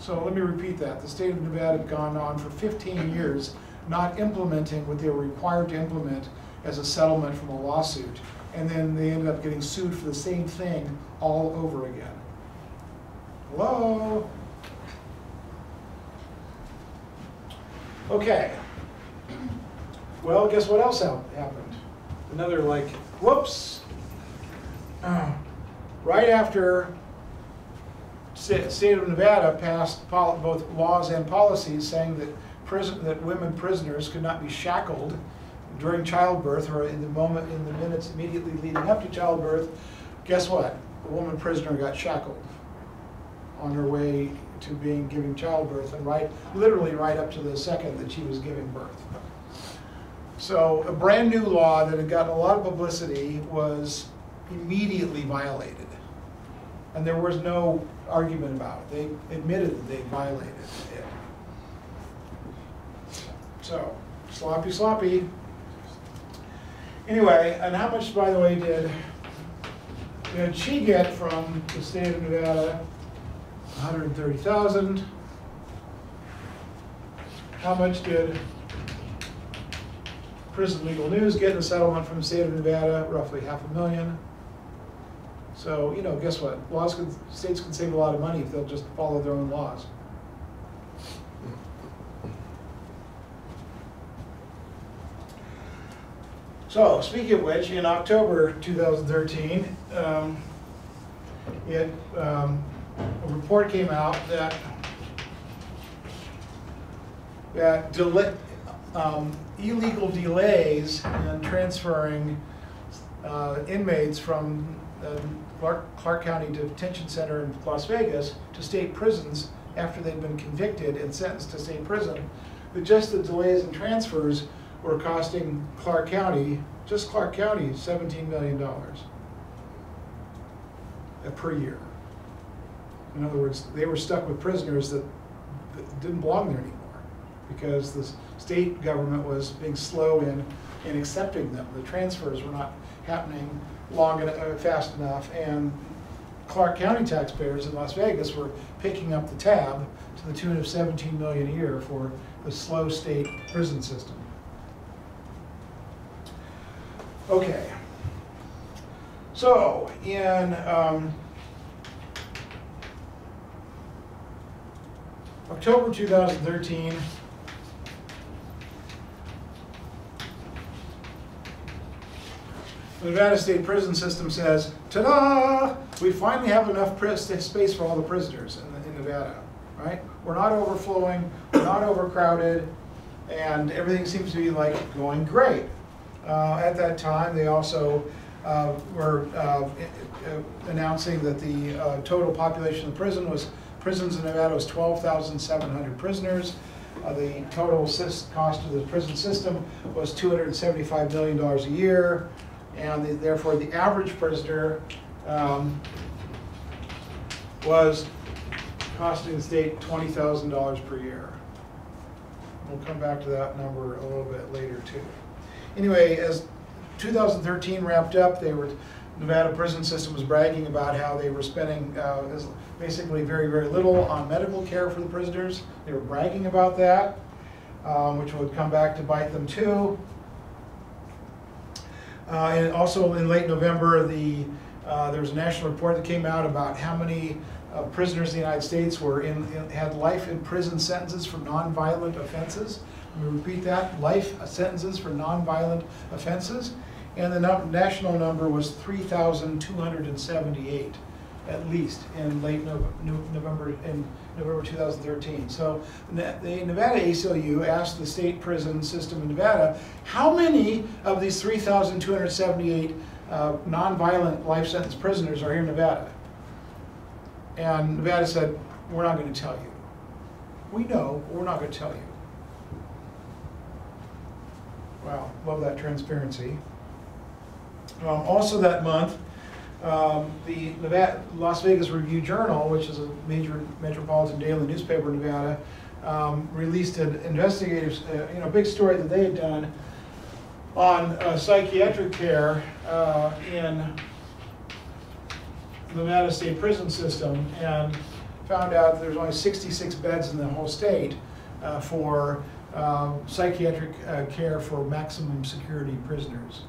So let me repeat that. The state of Nevada had gone on for fifteen years not implementing what they were required to implement as a settlement from a lawsuit. And then they ended up getting sued for the same thing all over again. Hello? Okay. Well, guess what else happened? Another, like, whoops. Uh, right after the state of Nevada passed both laws and policies saying that Prison, that women prisoners could not be shackled during childbirth or in the moment, in the minutes immediately leading up to childbirth, guess what? A woman prisoner got shackled on her way to being giving childbirth, and right, literally right up to the second that she was giving birth. So a brand new law that had gotten a lot of publicity was immediately violated. And there was no argument about it. They admitted that they violated it. So, sloppy, sloppy. Anyway, and how much, by the way, did, did she get from the state of Nevada? one hundred thirty thousand dollars. How much did Prison Legal News get in a settlement from the state of Nevada? Roughly half a million. So, you know, guess what? Laws can, states can save a lot of money if they'll just follow their own laws. So, speaking of which, in October two thousand thirteen, um, it, um, a report came out that, that delay, um, illegal delays in transferring uh, inmates from uh, Clark, Clark County Detention Center in Las Vegas to state prisons after they'd been convicted and sentenced to state prison, but just the delays in transfers were costing Clark County, just Clark County, seventeen million dollars per year. In other words, they were stuck with prisoners that didn't belong there anymore because the state government was being slow in, in accepting them. The transfers were not happening long enough, fast enough, and Clark County taxpayers in Las Vegas were picking up the tab to the tune of seventeen million dollars a year for the slow state prison system. Okay, so in um, October two thousand thirteen, the Nevada State Prison System says, ta-da! We finally have enough space for all the prisoners in, in Nevada, right? We're not overflowing, we're not overcrowded, and everything seems to be like going great. Uh, at that time, they also uh, were uh, announcing that the uh, total population of the prison was prisons in Nevada was twelve thousand seven hundred prisoners. Uh, the total cost of the prison system was two hundred seventy-five million dollars a year, and the, therefore the average prisoner um, was costing the state twenty thousand dollars per year. We'll come back to that number a little bit later too. Anyway, as two thousand thirteen wrapped up, they were, Nevada prison system was bragging about how they were spending uh, basically very, very little on medical care for the prisoners. They were bragging about that, um, which would come back to bite them too. Uh, and also in late November, the uh, there was a national report that came out about how many uh, prisoners in the United States were in, in had life in prison sentences for nonviolent offenses. Let me repeat that: life sentences for nonviolent offenses. And the national number was three thousand two hundred seventy-eight, at least, in late November in November two thousand thirteen. So the Nevada A C L U asked the state prison system in Nevada, how many of these three thousand two hundred seventy-eight uh, nonviolent life sentence prisoners are here in Nevada? And Nevada said, we're not going to tell you. We know, but we're not going to tell you. Wow, love that transparency. Um, also that month, um, the Nevada, Las Vegas Review Journal, which is a major metropolitan daily newspaper in Nevada, um, released an investigative, uh, you know, big story that they had done on uh, psychiatric care uh, in the Nevada State Prison System, and found out there's only sixty-six beds in the whole state uh, for uh, psychiatric uh, care for maximum security prisoners.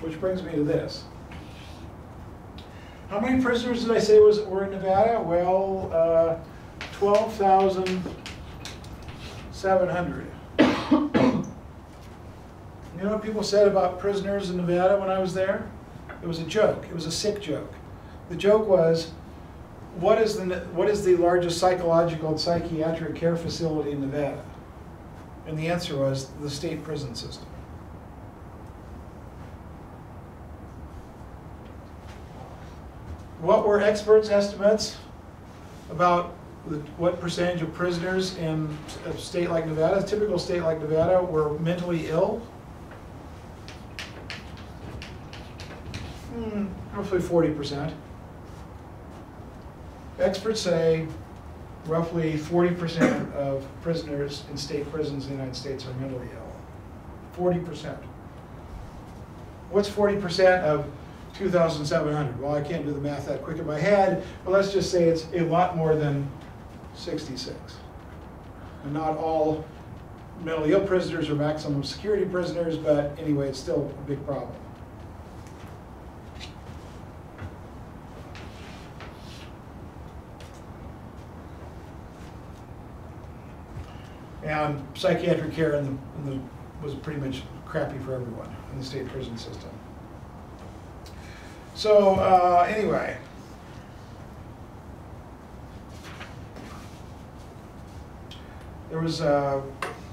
Which brings me to this. How many prisoners did I say was, were in Nevada? Well, uh, twelve thousand seven hundred. You know what people said about prisoners in Nevada when I was there? It was a joke. It was a sick joke. The joke was, what is the, what is the largest psychological and psychiatric care facility in Nevada? And the answer was the state prison system. What were experts' estimates about the, what percentage of prisoners in a state like Nevada, a typical state like Nevada, were mentally ill? Hmm, roughly forty percent. Experts say roughly forty percent of prisoners in state prisons in the United States are mentally ill. forty percent. What's forty percent of two thousand seven hundred. Well, I can't do the math that quick in my head, but let's just say it's a lot more than sixty-six. And not all mentally ill prisoners are maximum security prisoners, but anyway, it's still a big problem. And psychiatric care in the, in the, was pretty much crappy for everyone in the state prison system. So uh, anyway, there was uh,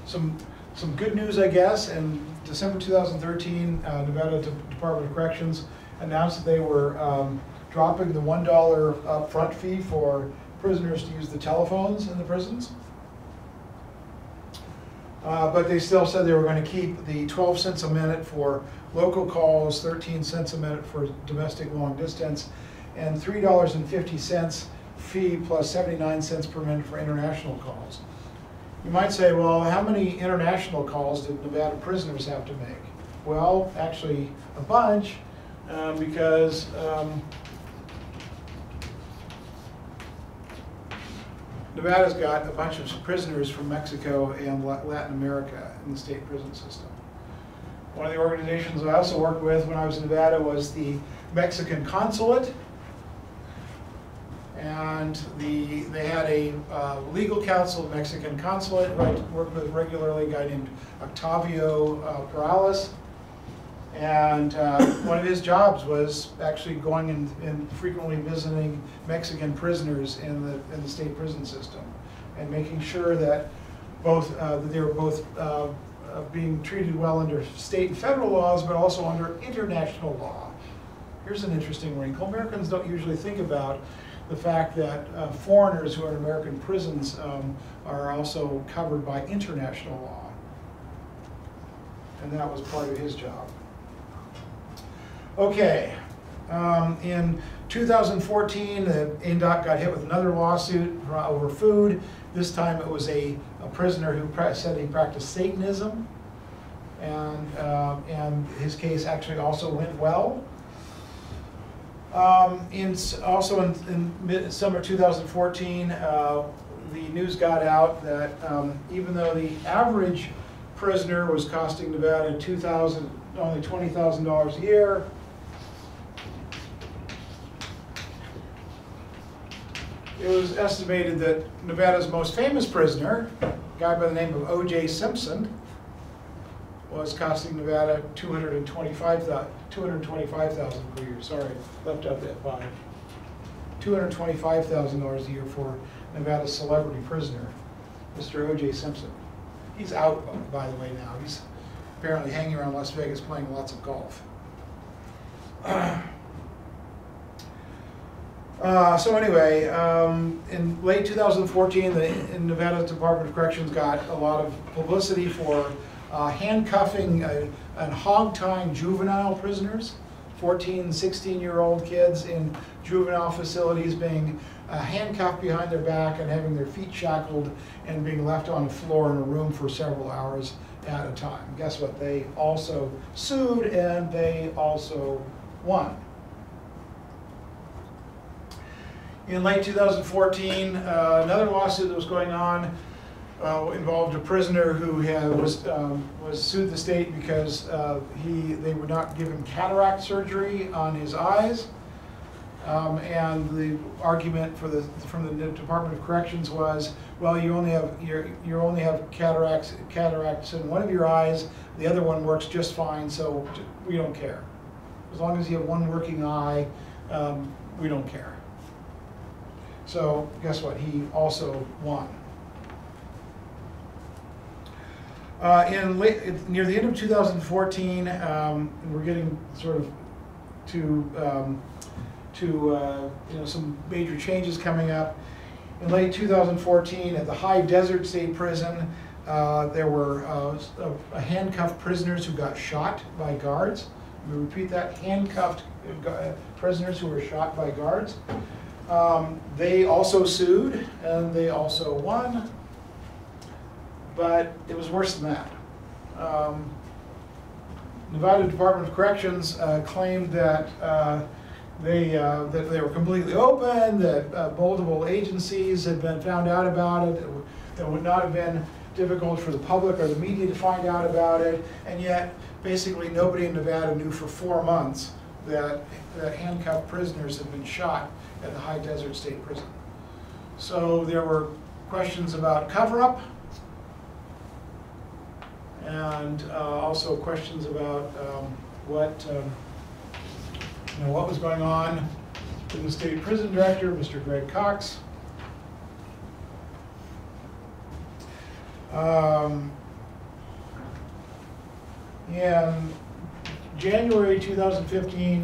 some some good news, I guess. In December two thousand thirteen, uh, Nevada De Department of Corrections announced that they were um, dropping the one dollar upfront fee for prisoners to use the telephones in the prisons. Uh, but they still said they were going to keep the twelve cents a minute for local calls, thirteen cents a minute for domestic long distance, and three dollars and fifty cents fee plus seventy-nine cents per minute for international calls. You might say, well, how many international calls did Nevada prisoners have to make? Well, actually a bunch, uh, because um, Nevada's got a bunch of prisoners from Mexico and Latin America in the state prison system. One of the organizations I also worked with when I was in Nevada was the Mexican Consulate, and the, they had a uh, legal counsel at Mexican Consulate who I worked with regularly, a guy named Octavio uh, Perales, and uh, one of his jobs was actually going and, and frequently visiting Mexican prisoners in the, in the state prison system, and making sure that both uh, that they were both uh, being treated well under state and federal laws, but also under international law. Here's an interesting wrinkle. Americans don't usually think about the fact that uh, foreigners who are in American prisons um, are also covered by international law. And that was part of his job. Okay, um, in two thousand fourteen, the N D O C got hit with another lawsuit over food. This time it was a, a prisoner who pra said he practiced Satanism. And, uh, and his case actually also went well. Um, in, also in, in mid summer two thousand fourteen, uh, the news got out that um, even though the average prisoner was costing Nevada two thousand dollars, only twenty thousand dollars a year, it was estimated that Nevada's most famous prisoner, a guy by the name of O J Simpson, was costing Nevada two hundred twenty-five thousand dollars per year. Sorry, left out that five. two hundred twenty-five thousand dollars a year for Nevada's celebrity prisoner, Mister O J Simpson. He's out, by the way, now. He's apparently hanging around Las Vegas playing lots of golf. Uh, so anyway, um, in late two thousand fourteen, the Nevada Department of Corrections got a lot of publicity for Uh, handcuffing uh, and hog-tying juvenile prisoners, fourteen, sixteen-year-old kids in juvenile facilities being uh, handcuffed behind their back and having their feet shackled and being left on the floor in a room for several hours at a time. Guess what? They also sued and they also won. In late two thousand fourteen, uh, another lawsuit that was going on Uh, involved a prisoner who had, was um, was sued the state because uh, he they would not give him cataract surgery on his eyes, um, and the argument for the from the Department of Corrections was, well, you only have you you only have cataracts cataracts in one of your eyes, the other one works just fine, so we don't care. As long as you have one working eye, um, we don't care. So guess what? He also won. Uh, in late, near the end of two thousand fourteen, um, and we're getting sort of to um, to uh, you know, some major changes coming up. In late two thousand fourteen, at the High Desert State Prison, uh, there were uh, uh, handcuffed prisoners who got shot by guards. Let me repeat that: handcuffed prisoners who were shot by guards. Um, they also sued, and they also won. But it was worse than that. Um, Nevada Department of Corrections uh, claimed that uh, they uh, that they were completely open, that uh, multiple agencies had been found out about it, that it would not have been difficult for the public or the media to find out about it, and yet basically nobody in Nevada knew for four months that, that handcuffed prisoners had been shot at the High Desert State Prison. So there were questions about cover-up, and uh, also questions about um, what um, you know, what was going on with the state prison director, Mister Greg Cox. Um, in January two thousand fifteen,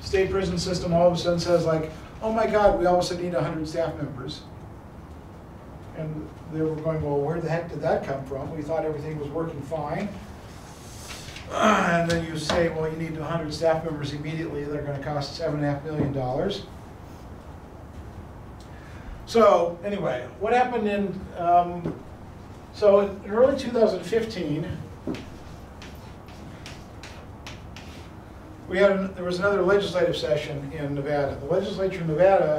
the state prison system all of a sudden says, like, oh my God, we also need one hundred staff members. And they were going, well, where the heck did that come from? We thought everything was working fine. And then you say, well, you need one hundred staff members immediately. They're going to cost seven point five million dollars. So anyway, what happened in, um, so in early two thousand fifteen, We had an, there was another legislative session in Nevada. The legislature in Nevada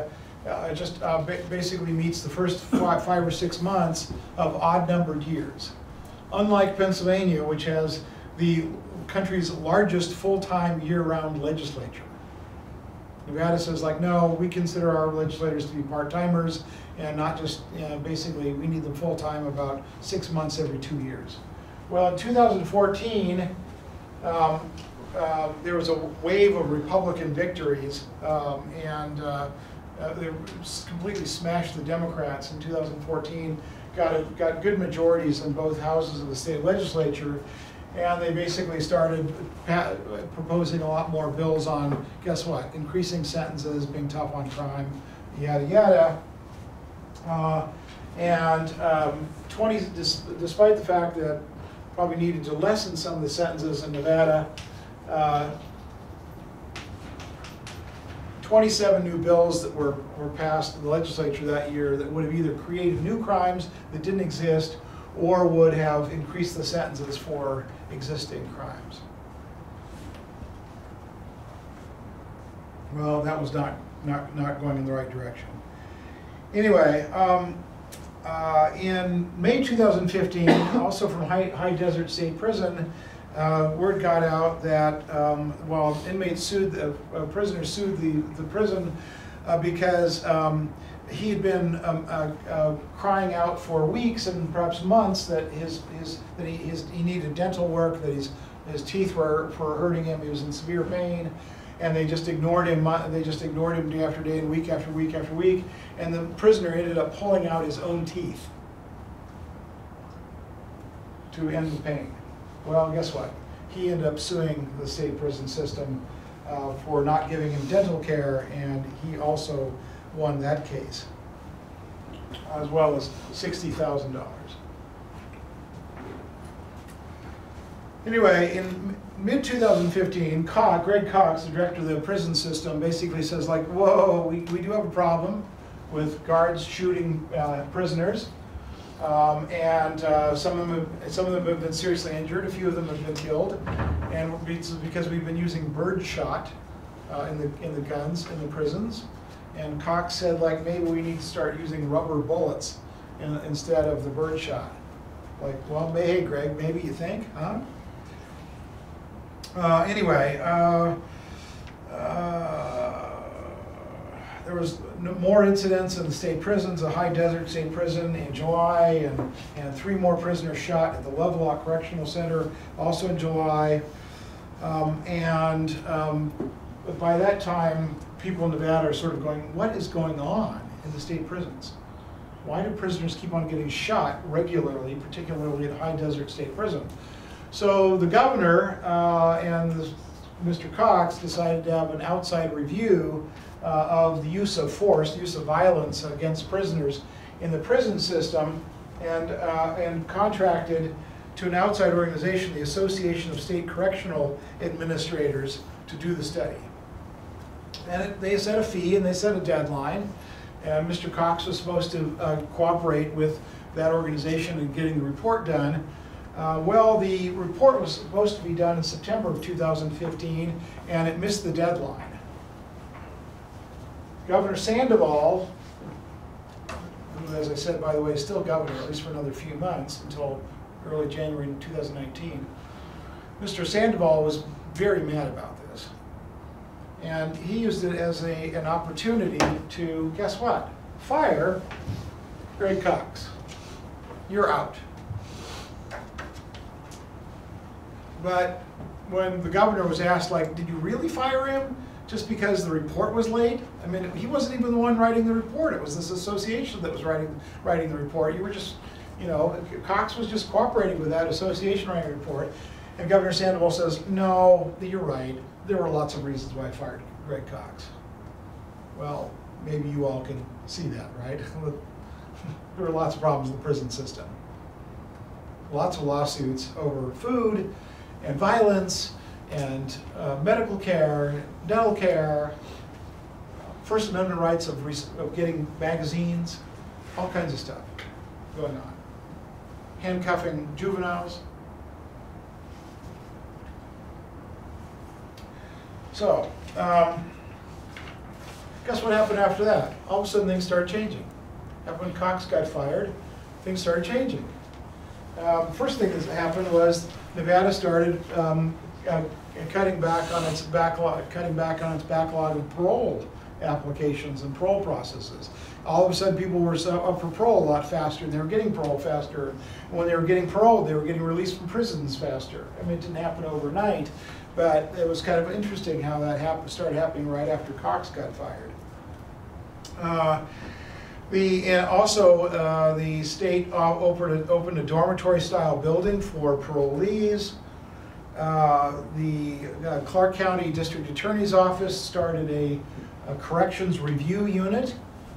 uh, just uh, ba basically meets the first five, five or six months of odd-numbered years. Unlike Pennsylvania, which has the country's largest full-time year-round legislature, Nevada says, like, no, we consider our legislators to be part-timers and not just, you know, basically we need them full-time about six months every two years. Well, in two thousand fourteen, um, Uh, there was a wave of Republican victories, um, and uh, uh, they completely smashed the Democrats in two thousand fourteen. got a, got good majorities in both houses of the state legislature, and they basically started pat, proposing a lot more bills on, guess what, increasing sentences, being tough on crime, yada yada. Uh, and um, twenty, dis, despite the fact that probably needed to lessen some of the sentences in Nevada, uh, twenty-seven new bills that were, were passed in the legislature that year that would have either created new crimes that didn't exist or would have increased the sentences for existing crimes. Well, that was not, not, not going in the right direction. Anyway, um, uh, in May two thousand fifteen, also from High, High Desert State Prison, Uh, word got out that um, while well, inmates sued, the uh, prisoners sued the, the prison uh, because um, he had been um, uh, uh, crying out for weeks and perhaps months that his, his that he, his, he needed dental work, that his, his teeth were, were hurting him, he was in severe pain, and they just ignored him, they just ignored him day after day and week after week after week, and the prisoner ended up pulling out his own teeth to end the pain. Well, guess what? He ended up suing the state prison system uh, for not giving him dental care, and he also won that case, as well as sixty thousand dollars. Anyway, in mid two thousand fifteen, Cox, Greg Cox, the director of the prison system, basically says, like, whoa, we, we do have a problem with guards shooting uh, prisoners. Um, and uh, some of them, have, some of them have been seriously injured. A few of them have been killed, and it's because we've been using birdshot uh, in the in the guns in the prisons. And Cox said, like, maybe we need to start using rubber bullets in, instead of the birdshot. Like, well, hey, Greg, maybe you think, huh? Uh, anyway, uh, uh, there was more incidents in the state prisons, the High Desert State Prison in July, and, and three more prisoners shot at the Lovelock Correctional Center, also in July. Um, and um, by that time, people in Nevada are sort of going, what is going on in the state prisons? Why do prisoners keep on getting shot regularly, particularly at High Desert State Prison? So the governor uh, and the, Mister Cox decided to have an outside review Uh, of the use of force, the use of violence against prisoners in the prison system, and, uh, and contracted to an outside organization, the Association of State Correctional Administrators, to do the study. And it, they set a fee and they set a deadline. And Mister Cox was supposed to uh, cooperate with that organization in getting the report done. Uh, well, the report was supposed to be done in September of two thousand fifteen, and it missed the deadline. Governor Sandoval, who, as I said, by the way, is still governor, at least for another few months, until early January two thousand nineteen, Mister Sandoval was very mad about this. And he used it as a, an opportunity to, guess what, fire Greg Cox. You're out. But when the governor was asked, like, did you really fire him? Just because the report was late? I mean, he wasn't even the one writing the report. It was this association that was writing writing the report. You were just, you know, Cox was just cooperating with that association writing the report. And Governor Sandoval says, no, you're right. There were lots of reasons why I fired Greg Cox. Well, maybe you all can see that, right? There were lots of problems in the prison system. Lots of lawsuits over food and violence, and uh, medical care, dental care, First Amendment rights of, of getting magazines, all kinds of stuff going on. Handcuffing juveniles. So, um, guess what happened after that? All of a sudden things started changing. After when Cox got fired, things started changing. Um, first thing that happened was Nevada started um, Uh, cutting back on its backlog, cutting back on its backlog of parole applications and parole processes. All of a sudden, people were up for parole a lot faster, and they were getting parole faster. And when they were getting paroled, they were getting released from prisons faster. I mean, it didn't happen overnight, but it was kind of interesting how that happened, started happening right after Cox got fired. Uh, We and also uh, the state opened opened a dormitory-style building for parolees. Uh, the uh, Clark County District Attorney's Office started a, a corrections review unit.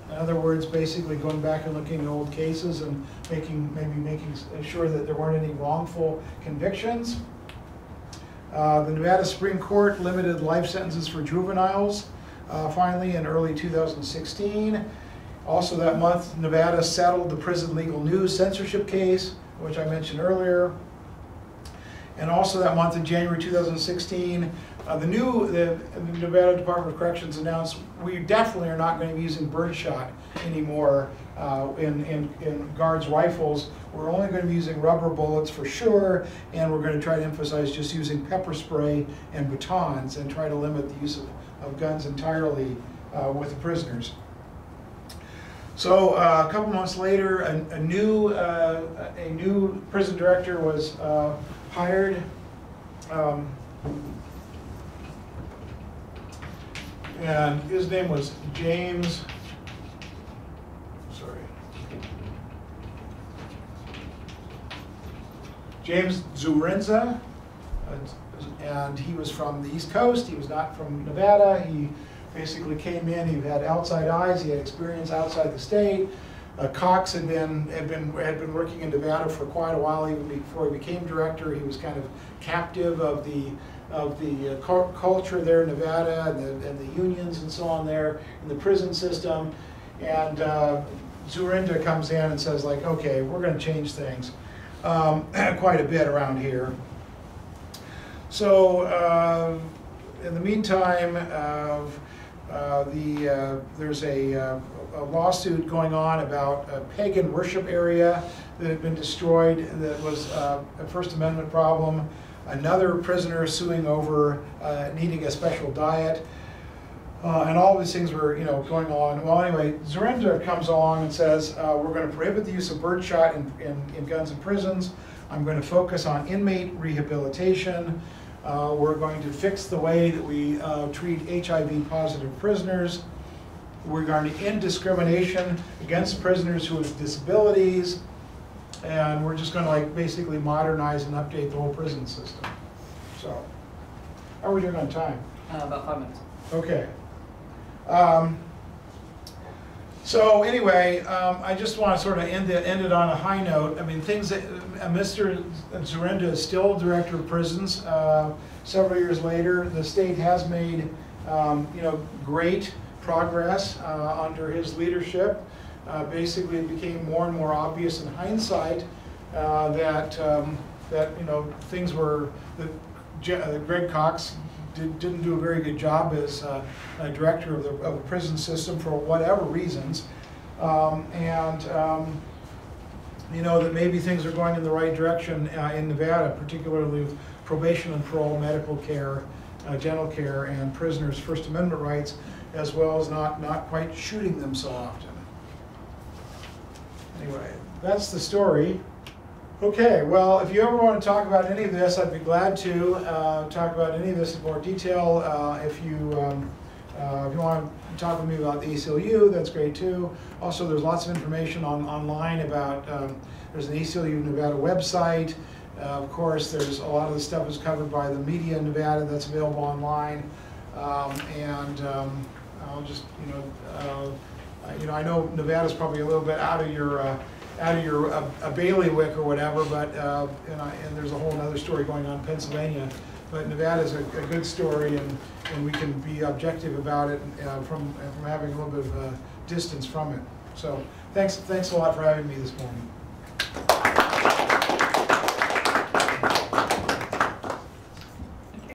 In other words, basically going back and looking at old cases and making maybe making sure that there weren't any wrongful convictions. Uh, the Nevada Supreme Court limited life sentences for juveniles, uh, finally in early two thousand sixteen. Also that month, Nevada settled the Prison Legal News censorship case, which I mentioned earlier. And also that month, in January two thousand sixteen, uh, the new the, the Nevada Department of Corrections announced we definitely are not going to be using birdshot anymore uh, in, in, in guards' rifles. We're only going to be using rubber bullets for sure, and we're going to try to emphasize just using pepper spray and batons and try to limit the use of, of guns entirely uh, with the prisoners. So uh, a couple months later, a, a new uh, a new prison director was uh, hired. Um, and his name was James, sorry, James Dzurenda, and he was from the East Coast. He was not from Nevada. He basically came in, he had outside eyes, he had experience outside the state. Uh, Cox had been, had, been, had been working in Nevada for quite a while, even before he became director. He was kind of captive of the, of the uh, culture there in Nevada and the, and the unions and so on there in the prison system. And uh, Dzurenda comes in and says, like, okay, we're going to change things um, quite a bit around here. So uh, in the meantime, uh, Uh, the, uh, there's a, uh, a lawsuit going on about a pagan worship area that had been destroyed that was uh, a First Amendment problem. Another prisoner suing over uh, needing a special diet. Uh, and all of these things were, you know, going on. Well, anyway, Dzurenda comes along and says, uh, we're going to prohibit the use of birdshot in, in, in guns in prisons. I'm going to focus on inmate rehabilitation. Uh, we're going to fix the way that we uh, treat H I V-positive prisoners. We're going to end discrimination against prisoners who have disabilities. And we're just going to, like, basically modernize and update the whole prison system. So, how are we doing on time? Uh, about five minutes. Okay. Um, so anyway, um, I just want to sort of end it, end it on a high note. I mean, things that Uh, Mister Dzurenda is still director of prisons. Uh, several years later, the state has made, um, you know, great progress uh, under his leadership. Uh, basically, it became more and more obvious in hindsight uh, that um, that you know things were that Je uh, Greg Cox did, didn't do a very good job as uh, a director of the, of the prison system for whatever reasons, um, and. Um, You know, that maybe things are going in the right direction uh, in Nevada, particularly with probation and parole, medical care, uh, dental care, and prisoners' First Amendment rights, as well as not, not quite shooting them so often. Anyway, that's the story. Okay, well, if you ever want to talk about any of this, I'd be glad to uh, talk about any of this in more detail. Uh, if you um, Uh, if you want to talk with me about the A C L U, that's great too. Also, there's lots of information on, online about, um, there's an A C L U Nevada website. Uh, of course, there's a lot of the stuff is covered by the media in Nevada that's available online. Um, and um, I'll just, you know, uh, you know, I know Nevada's probably a little bit out of your, uh, out of your uh, a bailiwick or whatever, but, uh, and, I, and there's a whole other story going on in Pennsylvania. But Nevada is a, a good story, and, and we can be objective about it uh, from, from having a little bit of uh, distance from it. So thanks, thanks a lot for having me this morning.